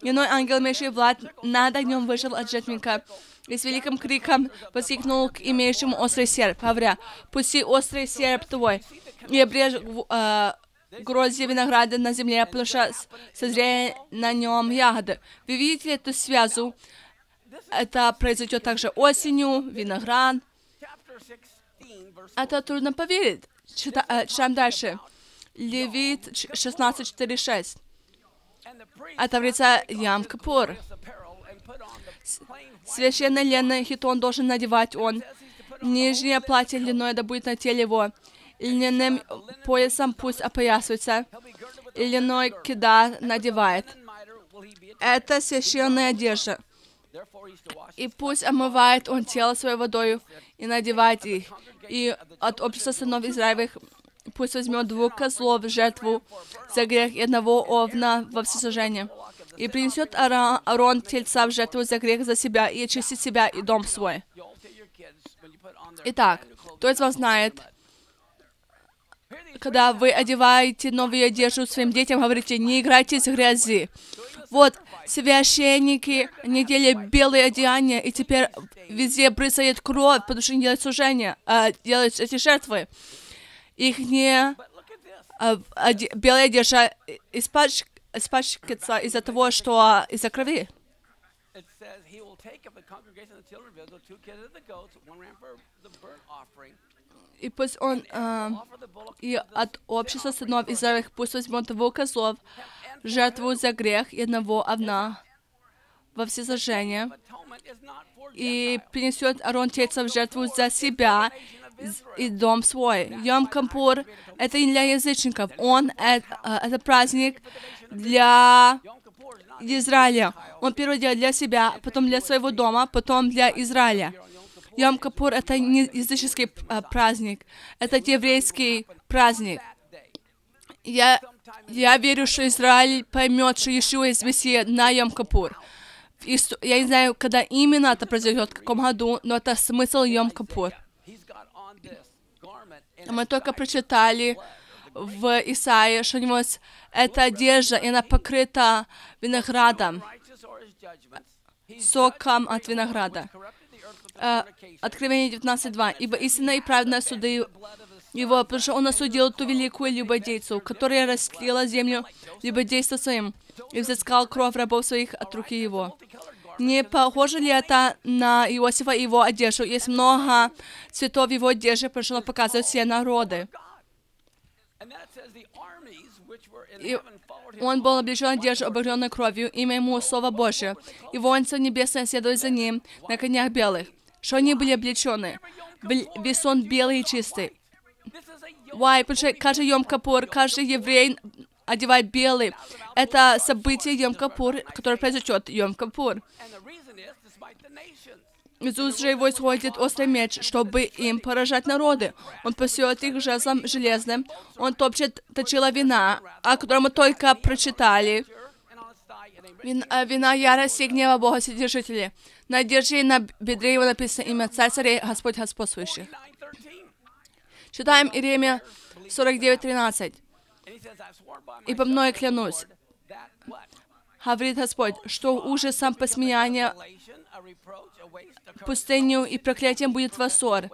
Иной ангел, имеющий власть над огнем, вышел от жертвенника и с великим криком воскликнул к имеющему острый серп, говоря: «Пусти острый серп твой, и обрежь грозди винограда на земле, потому что созрели на нем ягоды». Вы видите эту связку? Это произойдет также осенью, виноград. Это трудно поверить. Читаем дальше. Левит 16:4-6. Это говорится Йом-Кипур. Священный льняной хитон должен надевать он. Нижнее платье льняное да будет на теле его. Льняным поясом пусть опоясывается. Льняной кида надевает. Это священная одежда. И пусть омывает он тело своей водою и надевает их. И от общества сынов Израилевых пусть возьмет 2 козлов в жертву за грех и 1 овна во всесожжение. И принесет Аарон тельца в жертву за грех за себя и очистит себя и дом свой. Итак, кто из вас знает, когда вы одеваете новую одежду своим детям, говорите: не играйте с грязи. Вот, священники надели белые одеяния, и теперь везде брызгает кровь, потому что они делают служение, делают эти жертвы. Их не белая одежда испачкается из-за того, что из-за крови. И пусть он и от общества сынов Израилевых пусть возьмет 2 козлов, жертву за грех и 1 овна во всесожжение, и принесет Аарон тельца в жертву за себя и дом свой. Йом-Кипур — это не для язычников. Он — это праздник для Израиля. Он первый делает для себя, потом для своего дома, потом для Израиля. Йом-Кипур — это не языческий праздник, это еврейский праздник. Я верю, что Израиль поймет, что Иешуа есть Мессия на Йом-Кипур. Я не знаю, когда именно это произойдет, в каком году, но это смысл Йом-Кипур. Мы только прочитали в Исаии, что у него есть эта одежда, и она покрыта виноградом, соком от винограда. Откровение 19:2. «Ибо истинно и праведно суды его, потому что он осудил ту великую любодейцу, которая растлила землю любодейством своим, и взыскал кровь рабов своих от руки его». Не похоже ли это на Иосифа и его одежду? Есть много цветов его одежды, потому что он показывает все народы. И он был облечен одеждой, обогренной кровью, имя ему Слово Божие. И воинство небесное следует за ним на конях белых. что они были облечены. Весон белый и чистый. Why? Потому что каждый Йом-Кипур, каждый еврей одевает белый. Это событие Йом-Кипур, которое произойдет Йом-Кипур. Иисус же его исходит острый меч, чтобы им поражать народы. Он посеет их жезлом железным. Он топчет точила вина, о котором мы только прочитали. Вина ярости и гнева Бога Вседержителя. На одежде на бедре его написано имя Царь Царей, Господь Господствующих. Читаем Иеремия 49:13. «Ибо мною клянусь, говорит Господь, что ужасом посмеяния, пустыню и проклятием будет воссор,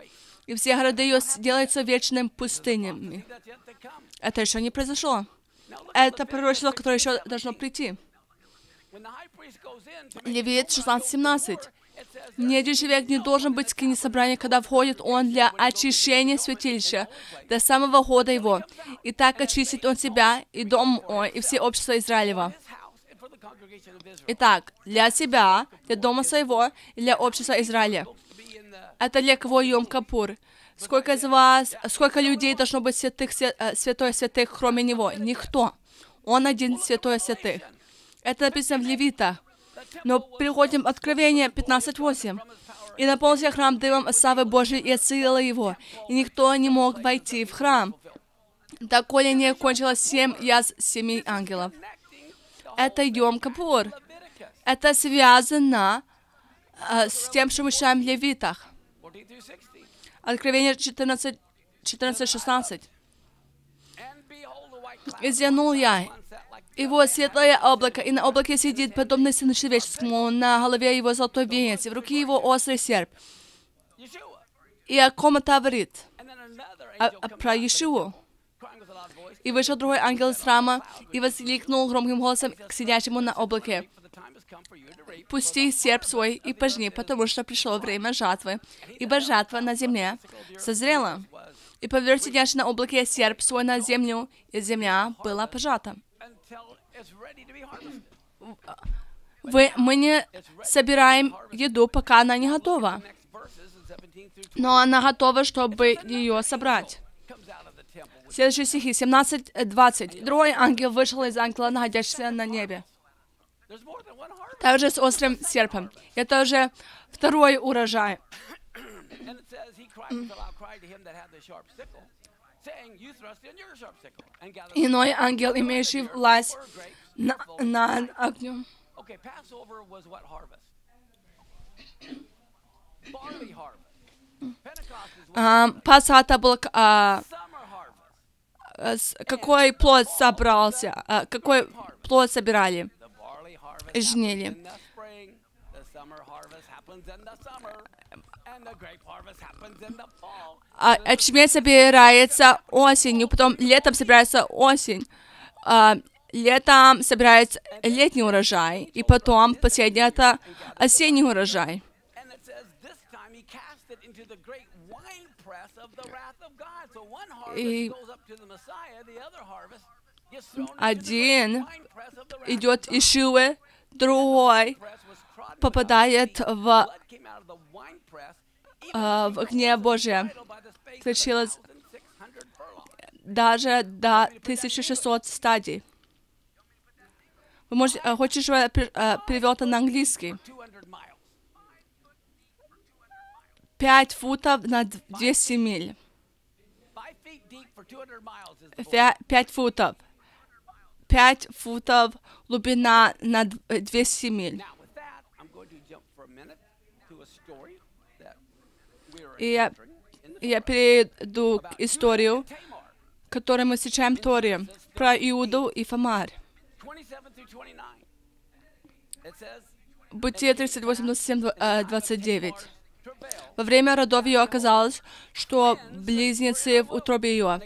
и все города ее сделаются вечными пустынями». Это еще не произошло. Это пророчество, которое еще должно прийти. Левит 16:17. Неди человек не должен быть в скине собрания, когда входит он для очищения святилища до самого года его. И так очистит он себя, и дом он, и все общество Израилева. Итак, для себя, для дома своего, и для общества Израиля. Это для кого Йом-Кипур? Сколько из вас, сколько людей должно быть святых, святой святых, кроме него? Никто. Он один святой святых. Это написано в Левита. Но переходим в Откровение 15:8. «И наполнился храм дымом от славы Божией и от силы его, и никто не мог войти в храм, доколе не кончилось 7 язв 7 ангелов». Это Йом-Кипур. Это связано с тем, что мы читаем в Левитах. Откровение 14:16. «И взглянул я, и вот светлое облако, и на облаке сидит, подобный сыну человеческому, на голове его золотой венец, и в руке его острый серп». И о ком это говорит? Про Иешуа. «И вышел другой ангел из храма, и воскликнул громким голосом к сидящему на облаке: пусти серп свой и пожни, потому что пришло время жатвы, ибо жатва на земле созрела. И поверх сидящий на облаке серп свой на землю, и земля была пожата». Мы не собираем еду, пока она не готова. Но она готова, чтобы ее собрать. Следующие стихи, 17-20. «Другой ангел вышел из ангела, находящегося на небе, также с острым серпом». Это уже второй урожай. «Иной ангел, имеющий власть на огнем». Пасха была... какой плод собрался, какой плод собирали, жнили. Ячмень собирается осенью, потом летом собирается осень, летом собирается летний урожай, и потом последний это осенний урожай. И один идет из Шилы, другой попадает в огне Божие. Случилось даже до 1600 стадий. Вы можете, хочешь, чтобы я перевел это на английский? 5 футов на 200 миль. 5 футов. 5 футов глубина на 200 миль. И я перейду к историю, которую мы встречаем в Торе, про Иуду и Фамарь. Бытие 38:27-29. «Во время родов ее оказалось, что близнецы в утробе ее.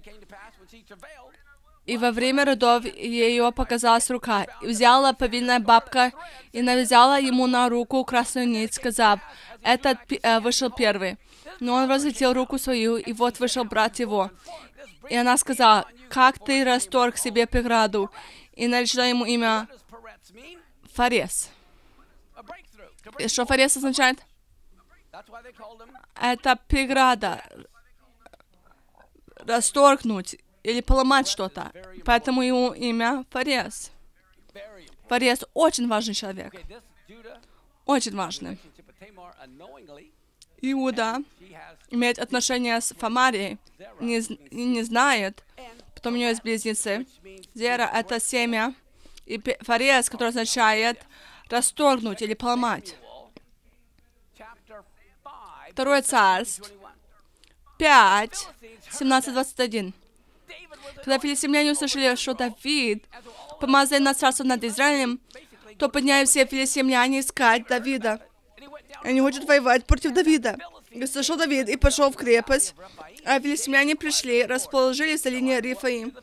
И во время родов ее показалась рука, и взяла повинная бабка, и навязала ему на руку красную нить, сказав: этот вышел первый. Но он разлетел руку свою, и вот вышел брат его. И она сказала: как ты расторг себе преграду? И наречено ему имя Фарес». И что Фарес означает? Это преграда. Расторгнуть или поломать что-то. Поэтому его имя Фарес. Фарес очень важный человек. Очень важный. Иуда имеет отношение с Фамарией, не знает. Потом у нее есть близнецы. Зера — это семя. И Фарес, который означает расторгнуть или поломать. Второе царство. 5, 17-21. Когда филистимляне услышали, что Давид помазал на царство над Израилем, то подняли все филистимляне искать Давида. Они хотят воевать против Давида. И сошел Давид и пошел в крепость, а филистимляне пришли, расположились в долине Рифаим.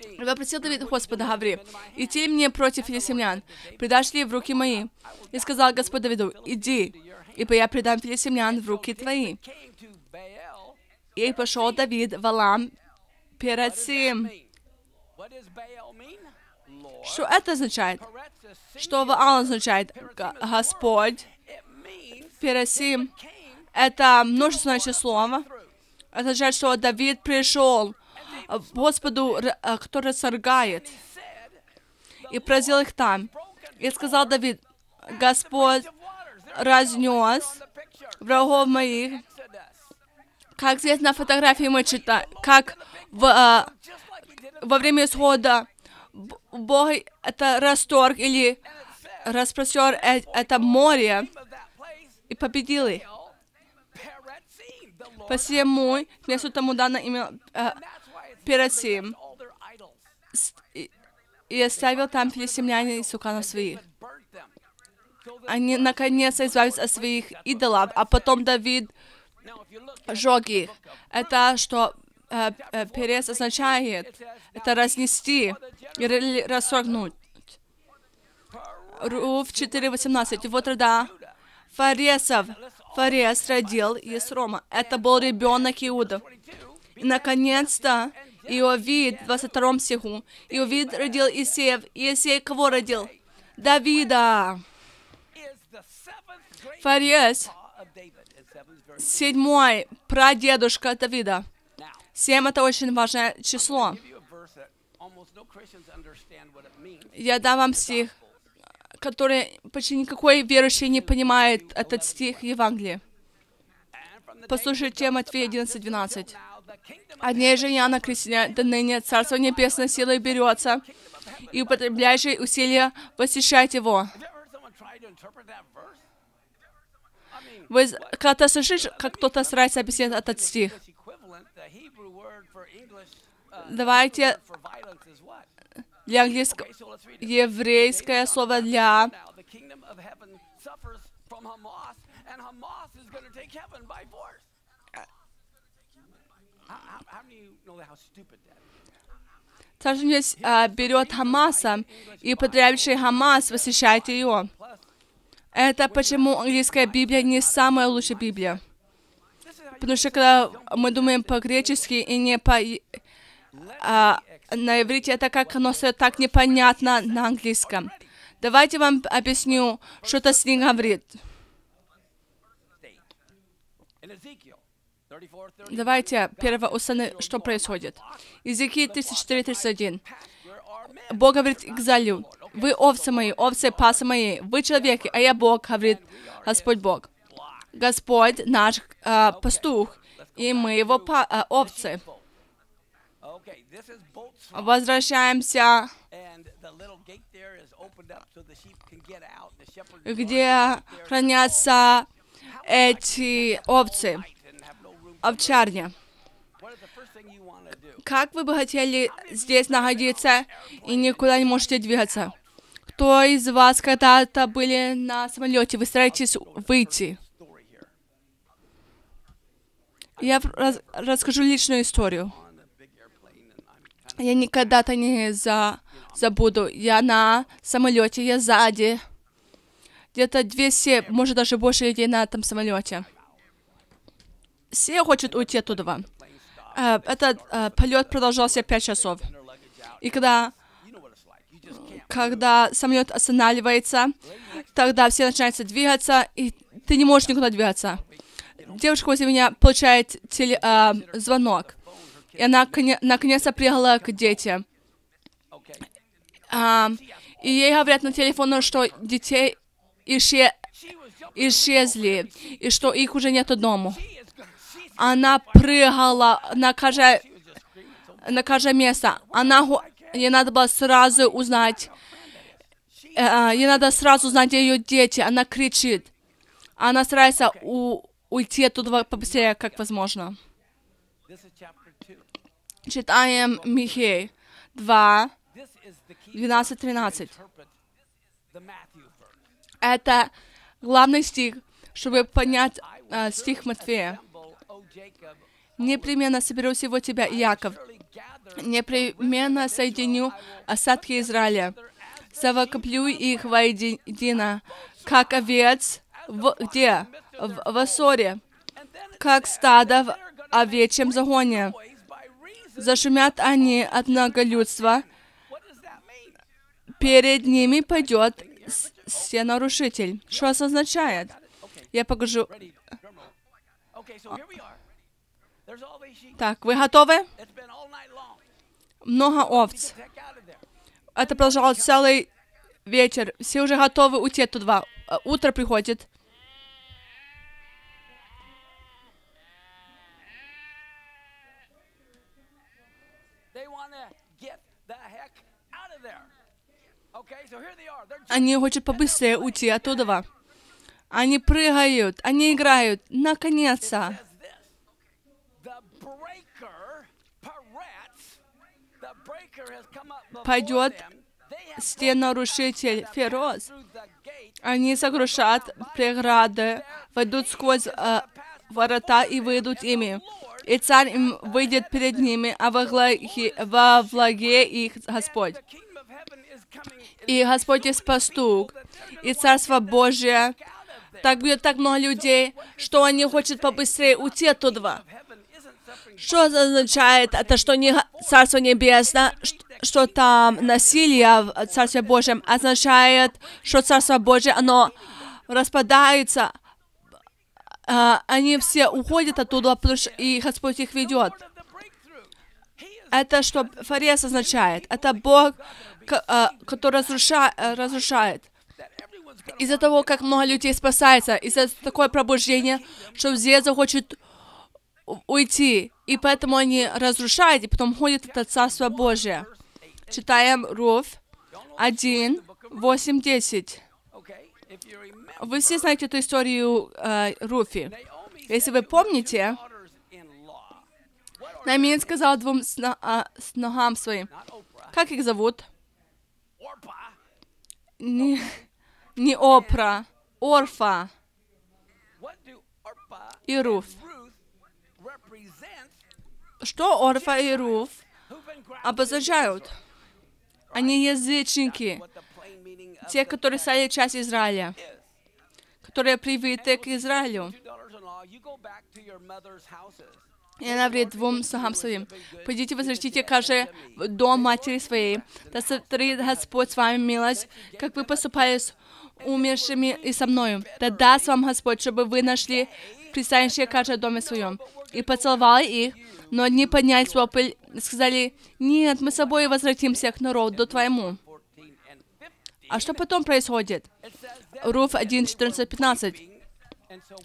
И вопросил Давид Господа, говори, идти мне против филистимлян, предашь ли в руки мои? И сказал Господь Давиду, иди, ибо я предам филистимлян в руки твои. И пошел Давид в Валам Перацим. Что это означает? Что Валам означает? Господь. Перацим. Это множественное число. Это означает, что Давид пришел Господу, который соргает, и поразил их там. И сказал Давид, Господь разнес врагов моих. Как здесь на фотографии мы читаем, как во время исхода Бог это расторг или распростер это море и победил их. Посему вместо тому дано имя Перасим. И оставил там филистимлян и суканов своих. Они наконец избавились от своих идолов, а потом Давид сжег их. Это что Перес означает, это разнести или расторгнуть. Руфь 4:18. И вот рода Фаресов. Фарес родил Есрома. Это был ребенок Иуда. И наконец-то Иовид в 22 стиху. Иовид родил Иосиф. Иосиф кого родил? Давида. Фарес. 7-й прадедушка Давида. 7 — это очень важное число. Я дам вам стих, который почти никакой верующий не понимает, этот стих Евангелия. Послушайте Матфея 11:12. «От ней же Иоанна Крестителя до ныне Царство Небесное силой берется, и употребляющие усилия восхищать его». Вы, когда слышишь, как кто-то старается объяснить этот стих? Давайте для английского еврейское слово для Царство берет Хамаса, и употребляющий Хамас восхищает ее. Это почему английская Библия не самая лучшая Библия. Потому что когда мы думаем по-гречески и не по... на иврите это как оно так непонятно на английском. Давайте вам объясню, что это с ним говорит. Давайте первое установим, что происходит. Иезекииль 34:31. Бог говорит к Израилю, вы овцы мои, овцы пасы мои, вы человеки, а я Бог, говорит Господь Бог. Господь наш пастух, и мы его овцы. Возвращаемся, где хранятся эти овцы, овчарня. Как вы бы хотели здесь находиться и никуда не можете двигаться? Кто из вас когда-то были на самолете? Вы стараетесь выйти. Я расскажу личную историю. Я никогда-то не забуду. Я на самолете, я сзади. Где-то 200, может даже больше людей на этом самолете. Все хотят уйти оттуда. Этот полет продолжался 5 часов. И когда самолет останавливается, тогда все начинают двигаться, и ты не можешь никуда двигаться. девушка возле меня получает звонок. И она наконец-то приехала к детям. И ей говорят на телефон, что детей исчезли, и что их уже нету дома. Она прыгала на каждое место. Ей надо было сразу узнать, где ее дети. Она кричит. Она старается уйти оттуда побыстрее, как возможно. Читаем Михей 2, 12-13. Это главный стих, чтобы понять стих Матфея. «Непременно соберу всего тебя, Иаков, непременно соединю осадки Израиля, совокоплю их воедино, как овец в осоре, как стадо в овечьем загоне. Зашумят они от многолюдства, перед ними пойдет всенарушитель». Что это означает? Я покажу. Так, вы готовы? Много овц. Это продолжалось целый вечер. Все уже готовы уйти туда. Утро приходит. Они хотят побыстрее уйти оттуда. Они прыгают, они играют. Наконец-то. Пойдет стенорушитель Фарес. Они сокрушат преграды, войдут сквозь ворота и выйдут ими. И царь им выйдет перед ними, а во влаге их Господь. И Господь есть пастух, и Царство Божие. Так будет так много людей, что они хотят побыстрее уйти оттуда. Что означает это, что не Царство Небесное, что там насилие в Царстве Божьем, означает, что Царство Божие, оно распадается. Они все уходят оттуда, и Господь их ведет. Это что Фарес означает. Это Бог, который разрушает. Из-за того, как много людей спасается, из-за такое пробуждение, что все захочет уйти. И поэтому они разрушают, и потом ходят в это Царство Божие. Читаем Руфь 1, 8, 10. Вы все знаете эту историю Руфи. Если вы помните, Наймин сказал двум сногам своим. Как их зовут? Не Опра, Орфа и Руф. Что Орфа и Руф обозначают? Они язычники, те, которые стали частью Израиля, которые привиты к Израилю. И она говорит двум сынам своим: «Пойдите, возвратите каждый дом матери своей, да сотворит Господь с вами милость, как вы поступали с умершими и со мною. Да даст вам Господь, чтобы вы нашли пристанище каждое в доме своем». И поцеловали их, но одни подняли вопль, сказали: «Нет, мы с собой возвратимся к народу твоему». А что потом происходит? Руф 1, 14, 15.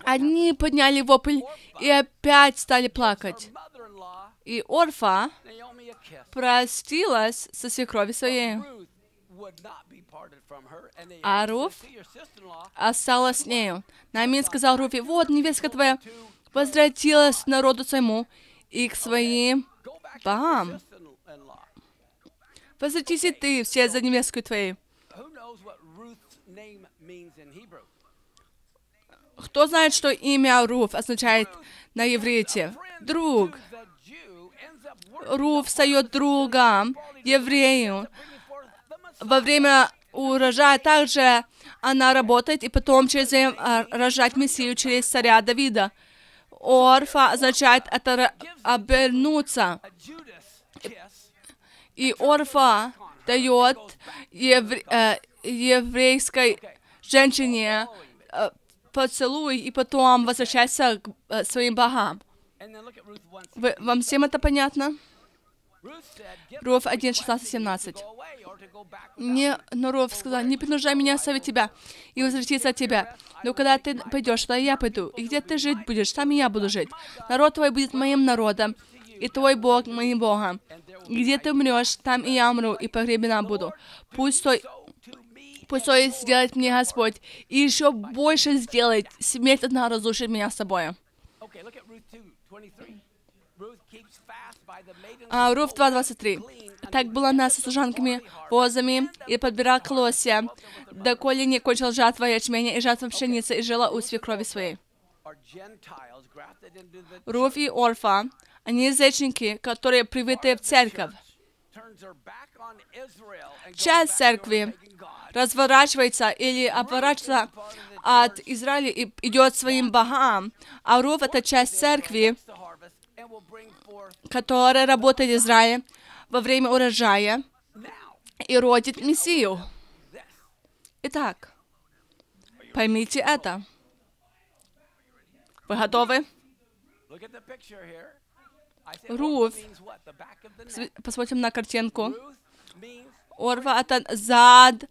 Одни подняли вопль и опять стали плакать. И Орфа простилась со свекровью своей, а Руф осталась с нею. Наймин сказал Руфе: «Вот невестка твоя возвратилась к народу своему и к своим богам. Возвратись и ты все за невесткой твоей». Кто знает, что имя Руф означает на еврите? Друг. Руф стает другом, еврею. Во время урожая также она работает, и потом через время рожать Мессию через царя Давида. Орфа означает это обернуться. И Орфа дает еврейской женщине поцелуй и потом возвращайся к своим богам. Вам всем это понятно? Руфь 1:16-17. Но Руфь сказала: не принуждай меня оставить тебя и возвратиться от тебя. Но когда ты пойдешь, тогда я пойду. И где ты жить будешь, там и я буду жить. Народ твой будет моим народом, и твой Бог моим Богом. И где ты умрешь, там и я умру, и погребена буду. Пусть то и сделает мне Господь, и еще больше сделает. Смерть одна разрушит меня с собой. Руфь 2:23. Так была она со служанками, возами, и подбирала колосья, доколе не кончила жатва ячменя и жатва пшеницы, и жила у свекрови своей. Руфь и Орфа, они язычники, которые привиты в церковь. Часть церкви разворачивается или обворачивается от Израиля и идет своим богам, а Руфь — это часть церкви, которая работает в Израиле во время урожая и родит Мессию. Итак, поймите это. Вы готовы? Руфь. Посмотрим на картинку. Орфа — это зад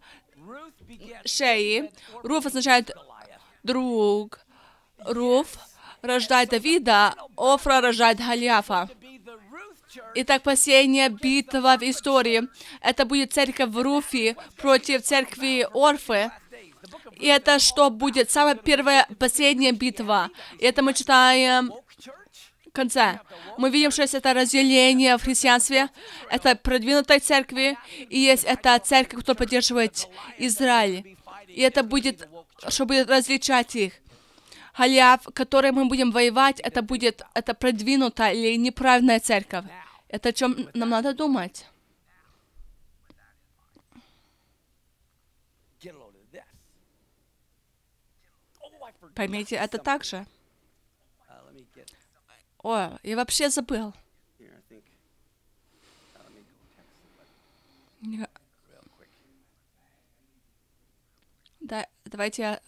шеи. Руфь означает друг. Руфь рождает Давида, Офра рождает Голиафа. Итак, последняя битва в истории. Это будет церковь Руфи против церкви Орфы. И это что будет? Самая первая, последняя битва. И это мы читаем в конце. Мы видим, что есть это разделение в христианстве. Это продвинутой церкви. И есть эта церковь, которая поддерживает Израиль. И это будет, чтобы различать их. Голиаф, который мы будем воевать, это будет продвинутая или неправильная церковь. Это о чем нам надо думать. Поймите это также. О, я вообще забыл. Да, давайте я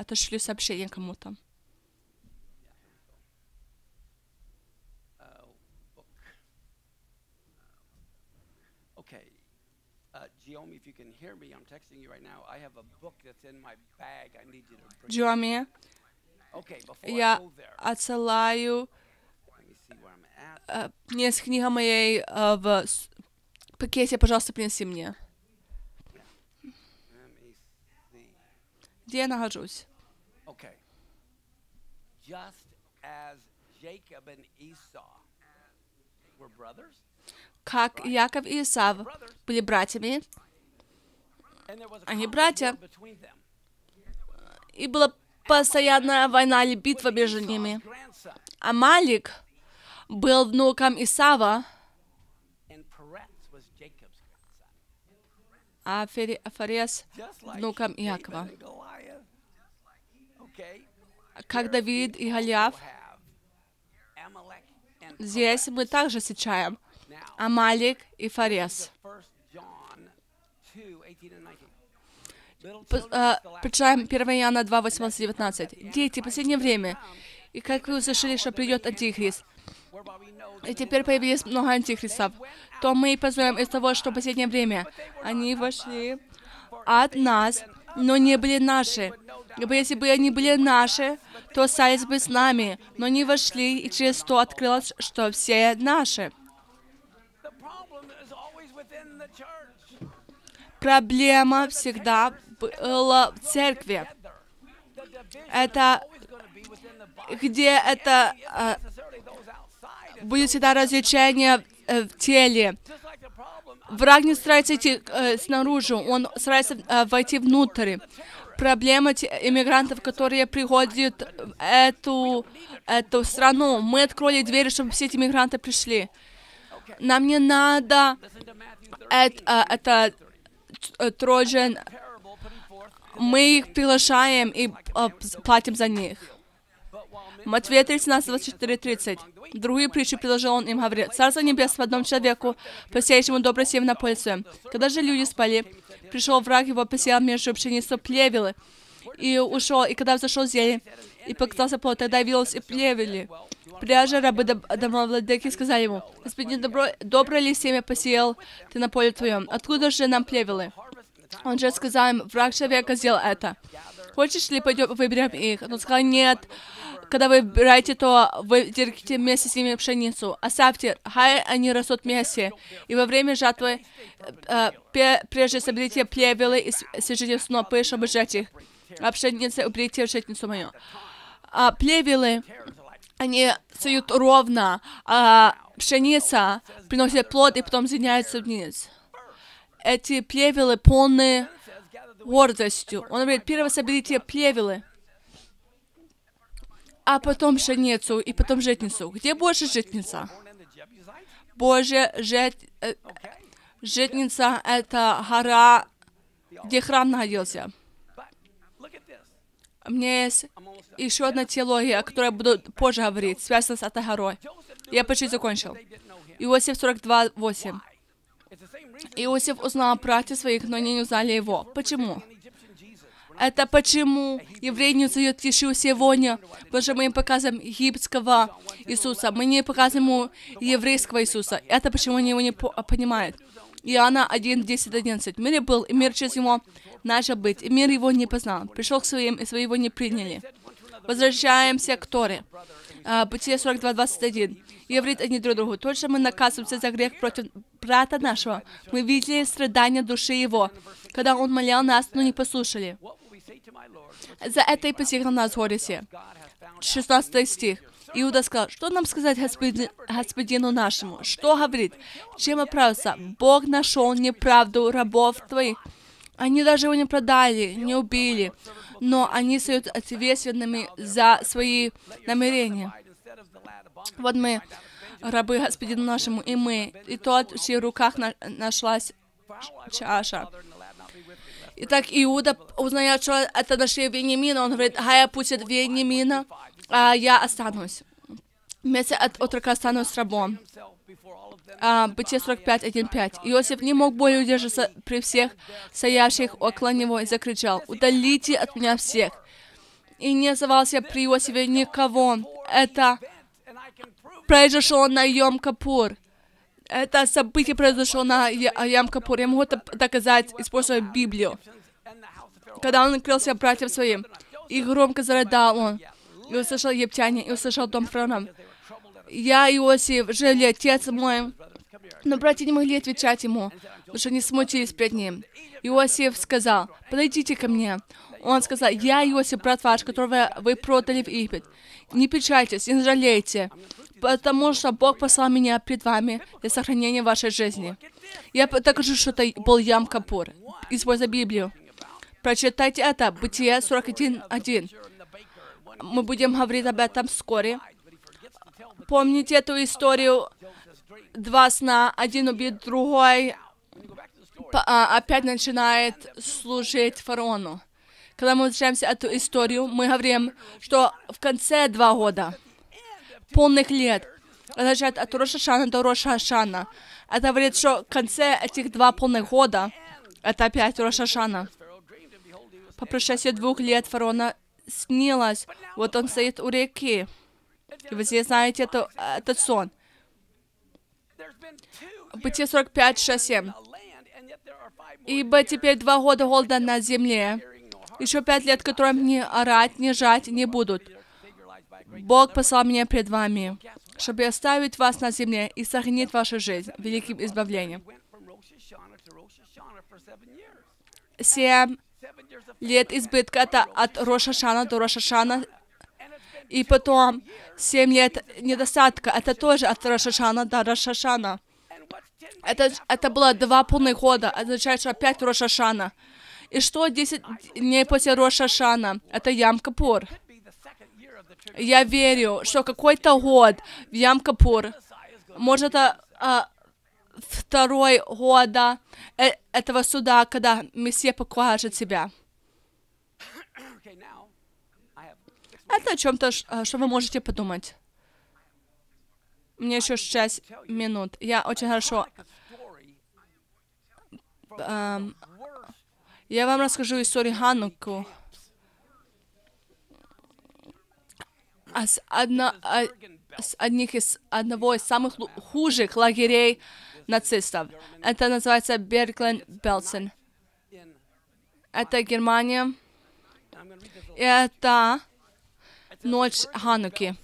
отошлю сообщение кому-то. Джоми, я отсылаю с книги моей в пакете, пожалуйста, принеси мне. Где я нахожусь? Как Иаков и Исав были братьями, они братья, и была постоянная война или битва между ними. А Малик был внуком Исава, а Фарес внуком Иакова. Как Давид и Голиаф, здесь мы также встречаем Амалик и Фарес. Прочитаем 1 Иоанна 2:18-19. Дети, последнее время, и как вы услышали, что придет Антихрист, и теперь появились много антихристов, то мы и познаем из того, что в последнее время они вошли от нас, но не были наши. Ибо если бы они были наши, то остались бы с нами, но не вошли, и через то открылось, что все наши. Проблема всегда была в церкви. Это где это будет всегда развлечение в теле. Враг не старается идти снаружи, он старается войти внутрь. Проблема иммигрантов, которые приходят в эту страну. Мы открыли двери, чтобы все эти иммигранты пришли. Нам не надо это Трожен. Мы их приглашаем и платим за них. Матфея 13:24-30. Другие притчи предложил он им, говорит: «Царство небес в одном человеку, посеявшему доброе семя на пользу. Когда же люди спали, пришел враг его, посеял между пшеницу плевелы, и ушел. И когда взошел зелень и показался плод, тогда явилось и плевели. Пряжа рабы домовладельки сказали ему: «Господин, доброе ли семя посеял ты на поле твоем? Откуда же нам плевелы?» Он же сказал им: «Враг человека сделал это. Хочешь ли, пойдем выберем их?» Он сказал: «Нет. Когда вы выбираете, то вы дерите вместе с ними пшеницу. Оставьте, хай они растут вместе. И во время жатвы прежде соберите плевелы и свяжите в снопы, чтобы сжать их. А пшеницы уберите в житницу мою». А плевелы, они суют ровно, а пшеница приносит плод и потом соединяется вниз. Эти плевелы полны гордостью. Он говорит: «Первое соберите плевелы, а потом пшеницу, и потом житницу». Где Божья житница? Божья житница — это гора, где храм находился. У меня есть еще одна теология, о которой я буду позже говорить, связана с этой горой. Я почти закончил. Иосиф 42:8. Иосиф узнал братьев своих, но они не узнали его. Почему? Это почему евреи не узнают Иешуа сегодня, потому что мы им показываем египетского Иисуса, мы не показываем ему еврейского Иисуса. Это почему они его не понимают. Иоанна 1:10-11. «Мир был, и мир через него начал быть, и мир его не познал. Пришел к своим, и свои его не приняли». Возвращаемся к Торе. Бытие 42:21. «Евреи одни друг другу. То, что мы наказываемся за грех против брата нашего, мы видели страдания души его, когда он молял нас, но не послушали. За это и постигла нас горесть». 16 стих. Иуда сказал: «Что нам сказать господину нашему? Что говорит? Чем оправился? Бог нашел неправду рабов твоих. Они даже его не продали, не убили, но они стают ответственными за свои намерения. Вот мы, рабы господину нашему, и мы, и тот, в чьих руках нашлась чаша». Итак, Иуда узнает, что это нашли Вениамина. Он говорит: «Гая пустит Вениамина, а я останусь. Вместе от отрока останусь с рабом». Бытие 45:1-5. Иосиф не мог более удержаться при всех стоящих около него и закричал: «Удалите от меня всех!» И не оставался при Иосифе никого. Это произошло на Йом-Кипур. Это событие произошло на Йом-Кипур. Я могу это доказать, используя Библию. Когда он накрылся братьям своим, и громко зарыдал он, и услышал египтяне, и услышал дом Фараона: «Я, Иосиф, жили отец мой». Но братья не могли отвечать ему, потому что они смутились перед ним. Иосиф сказал: «Подойдите ко мне». Он сказал: «Я, Иосиф, брат ваш, которого вы продали в Египет. Не печальтесь, не жалейте, потому что Бог послал меня пред вами для сохранения вашей жизни». Я докажу, что это был Йом-Кипур, используя Библию. Прочитайте это, Бытие 41:1. Мы будем говорить об этом вскоре. Помните эту историю? Два сна, один убит, другой опять начинает служить фараону. Когда мы возвращаемся эту историю, мы говорим, что в конце 2 года, полных лет, означает от Роша Шана до Роша Шана. Это говорит, что в конце этих 2 полных года, это опять Роша Шана. По прошествии 2 лет фараона снилось, вот он стоит у реки. И вы все знаете этот сон. Бытие 45:6-7. «Ибо теперь 2 года голода на земле, еще 5 лет, которым не орать, не жать не будут. Бог послал меня пред вами, чтобы оставить вас на земле и сохранить вашу жизнь великим избавлением». 7 лет избытка — это от Роша Шана до Роша Шана. И потом 7 лет недостатка. Это тоже от Роша Шана до Роша Шана. Это было 2 полных года. Означает, что опять Роша Шана. И что 10 дней после Роша Шана? Это Йом-Кипур. Я верю, что какой-то год в Йом-Кипур, может, это 2-й года этого суда, когда Мессия покажет себя. Это о чем-то, что вы можете подумать. Мне еще 6 минут. Я очень хорошо... Я вам расскажу историю Хануку. одного из самых худших лагерей нацистов. Это называется Берген-Belsen. Это Германия. И это ночь Хануки.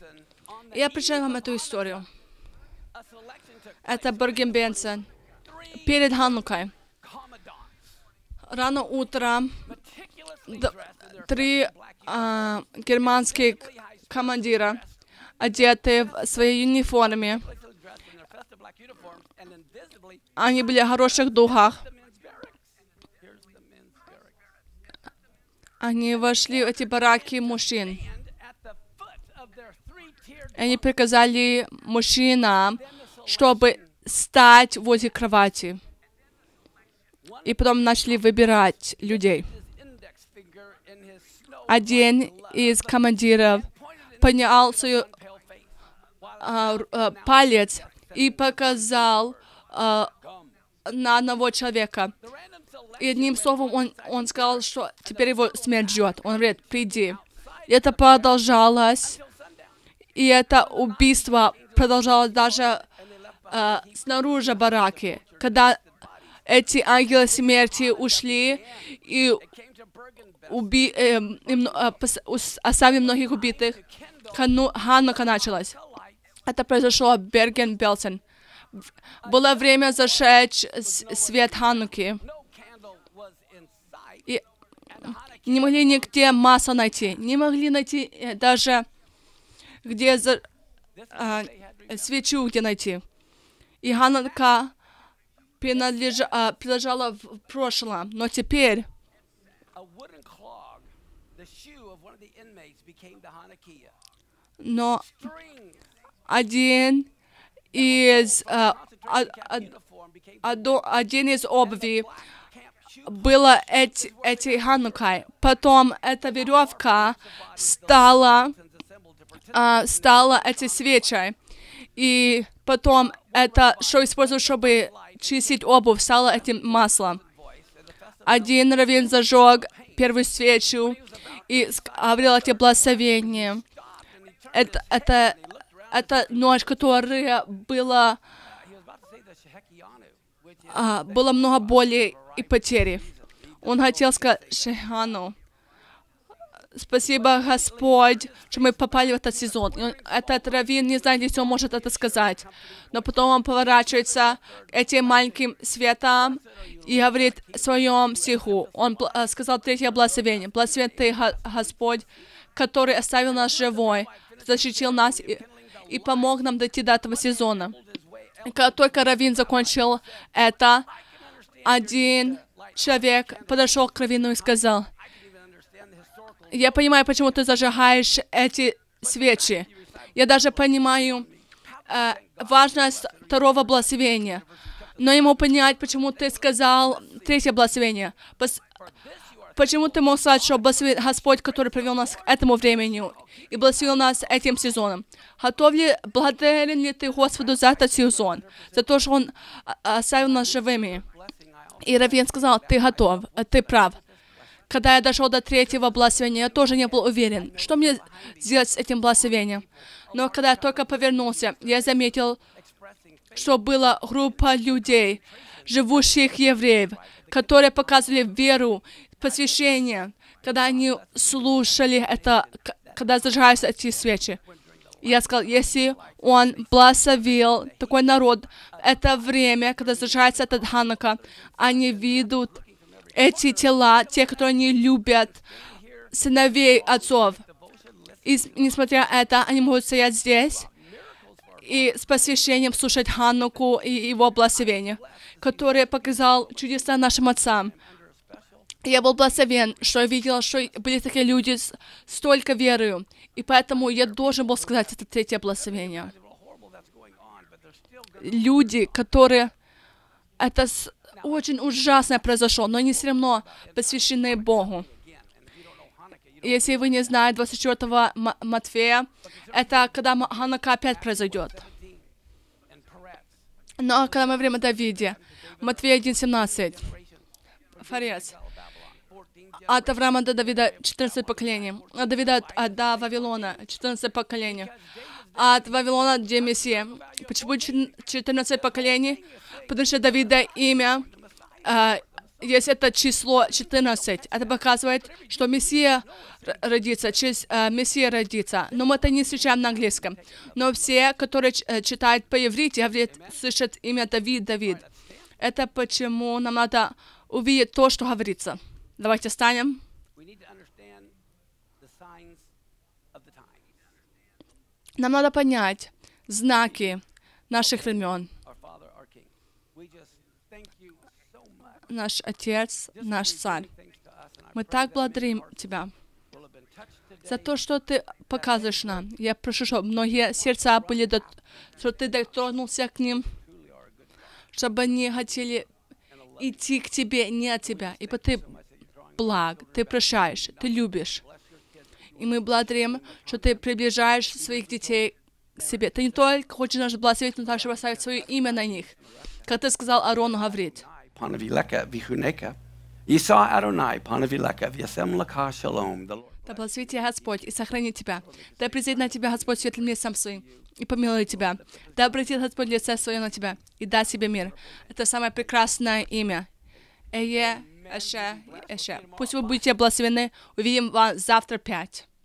Я прочитаю вам эту историю. Это Берген-Belsen. Перед Ханукой. Рано утром три германских командира, одетые в своей униформе, они были в хороших духах. Они вошли в эти бараки мужчин. Они приказали мужчинам, чтобы стать возле кровати. И потом начали выбирать людей. Один из командиров поднял свой палец и показал на одного человека. И одним словом он сказал, что теперь его смерть ждет. Он говорит: приди. И это продолжалось. И это убийство продолжалось даже снаружи бараки, когда эти ангелы смерти ушли и оставили многих убитых. Ханука началась. Это произошло в Берген-Belsen. Было время зажечь свет Хануки. И не могли нигде масло найти. Не могли найти даже где свечу где найти. И Ханука принадлежала в прошлом, но теперь но один из обуви была эти Ханукой. Потом эта веревка стала этой свечей. И потом это, что использовалось, чтобы чистить обувь, стало этим маслом. Один раввин зажег первую свечу и говорил эти благословения. Это ночь, которая было много боли и потери. Он хотел сказать Шехану: спасибо, Господь, что мы попали в этот сезон. Этот раввин не знает, если он может это сказать. Но потом он поворачивается этим маленьким светом и говорит о своем стиху. Он сказал третье благословение. Благословен Ты, Господь, который оставил нас живой, защитил нас и помог нам дойти до этого сезона. Когда только раввин закончил это, один человек подошел к раввину и сказал: я понимаю, почему ты зажигаешь эти свечи. Я даже понимаю важность второго благословения. Но ему понять, почему ты сказал третье благословение. Почему ты мог сказать, что благословен Господь, который привел нас к этому времени и благословил нас этим сезоном. Благодарен ли ты Господу за этот сезон, за то, что Он оставил нас живыми? И раввин сказал: ты готов, ты прав. Когда я дошел до третьего благословения, я тоже не был уверен, что мне сделать с этим благословением. Но когда я только повернулся, я заметил, что была группа людей, живущих евреев, которые показывали веру, посвящение, когда они слушали это, когда зажигаются эти свечи. Я сказал: если он благословил такой народ, это время, когда зажигается этот Ханука, они видят эти тела, те, которые не любят сыновей отцов. И несмотря на это, они могут стоять здесь и с посвящением слушать Хануку и его благословение, которое показал чудеса нашим отцам. Я был благословен, что я видел, что были такие люди с столько верою. И поэтому я должен был сказать это третье благословение. Люди, которые... Это очень ужасное произошло, но они все равно посвящены Богу. Если вы не знаете 24 Матфея, это когда Ханука опять произойдет. Но когда мы говорим о Давиде, Матфея 1:17, Фарес. От Авраама до Давида 14 поколений. От Давида до Вавилона 14 поколений. От Вавилона до Мессии. Почему 14 поколений? Потому что Давида имя, есть это число 14. Это показывает, что Мессия родится, через Мессия родится. Но мы это не встречаем на английском. Но все, которые читают по-еврите, говорят, слышат имя Давид, Давид. Это почему нам надо увидеть то, что говорится. Давайте встанем. Нам надо понять знаки наших времен. Наш Отец, наш Царь. Мы так благодарим Тебя за то, что Ты показываешь нам. Я прошу, чтобы многие сердца были, что Ты дотронулся к ним, чтобы они хотели идти к Тебе, не от Тебя. Ибо Ты благ, Ты прощаешь, Ты любишь. И мы благодарим, что Ты приближаешь своих детей к себе. Ты не только хочешь нас благословить, но также поставить свое имя на них. Как Ты сказал Аарону, говорит, да благословит Тебя Господь и сохранит Тебя. Да призовет на Тебя Господь светлым лицом своим и помилует Тебя. Да обратит Господь лице свое на Тебя и даст себе мир. Это самое прекрасное имя. Эйе, Эше, Эше. Пусть вы будете благословены. Увидим вас завтра в 5.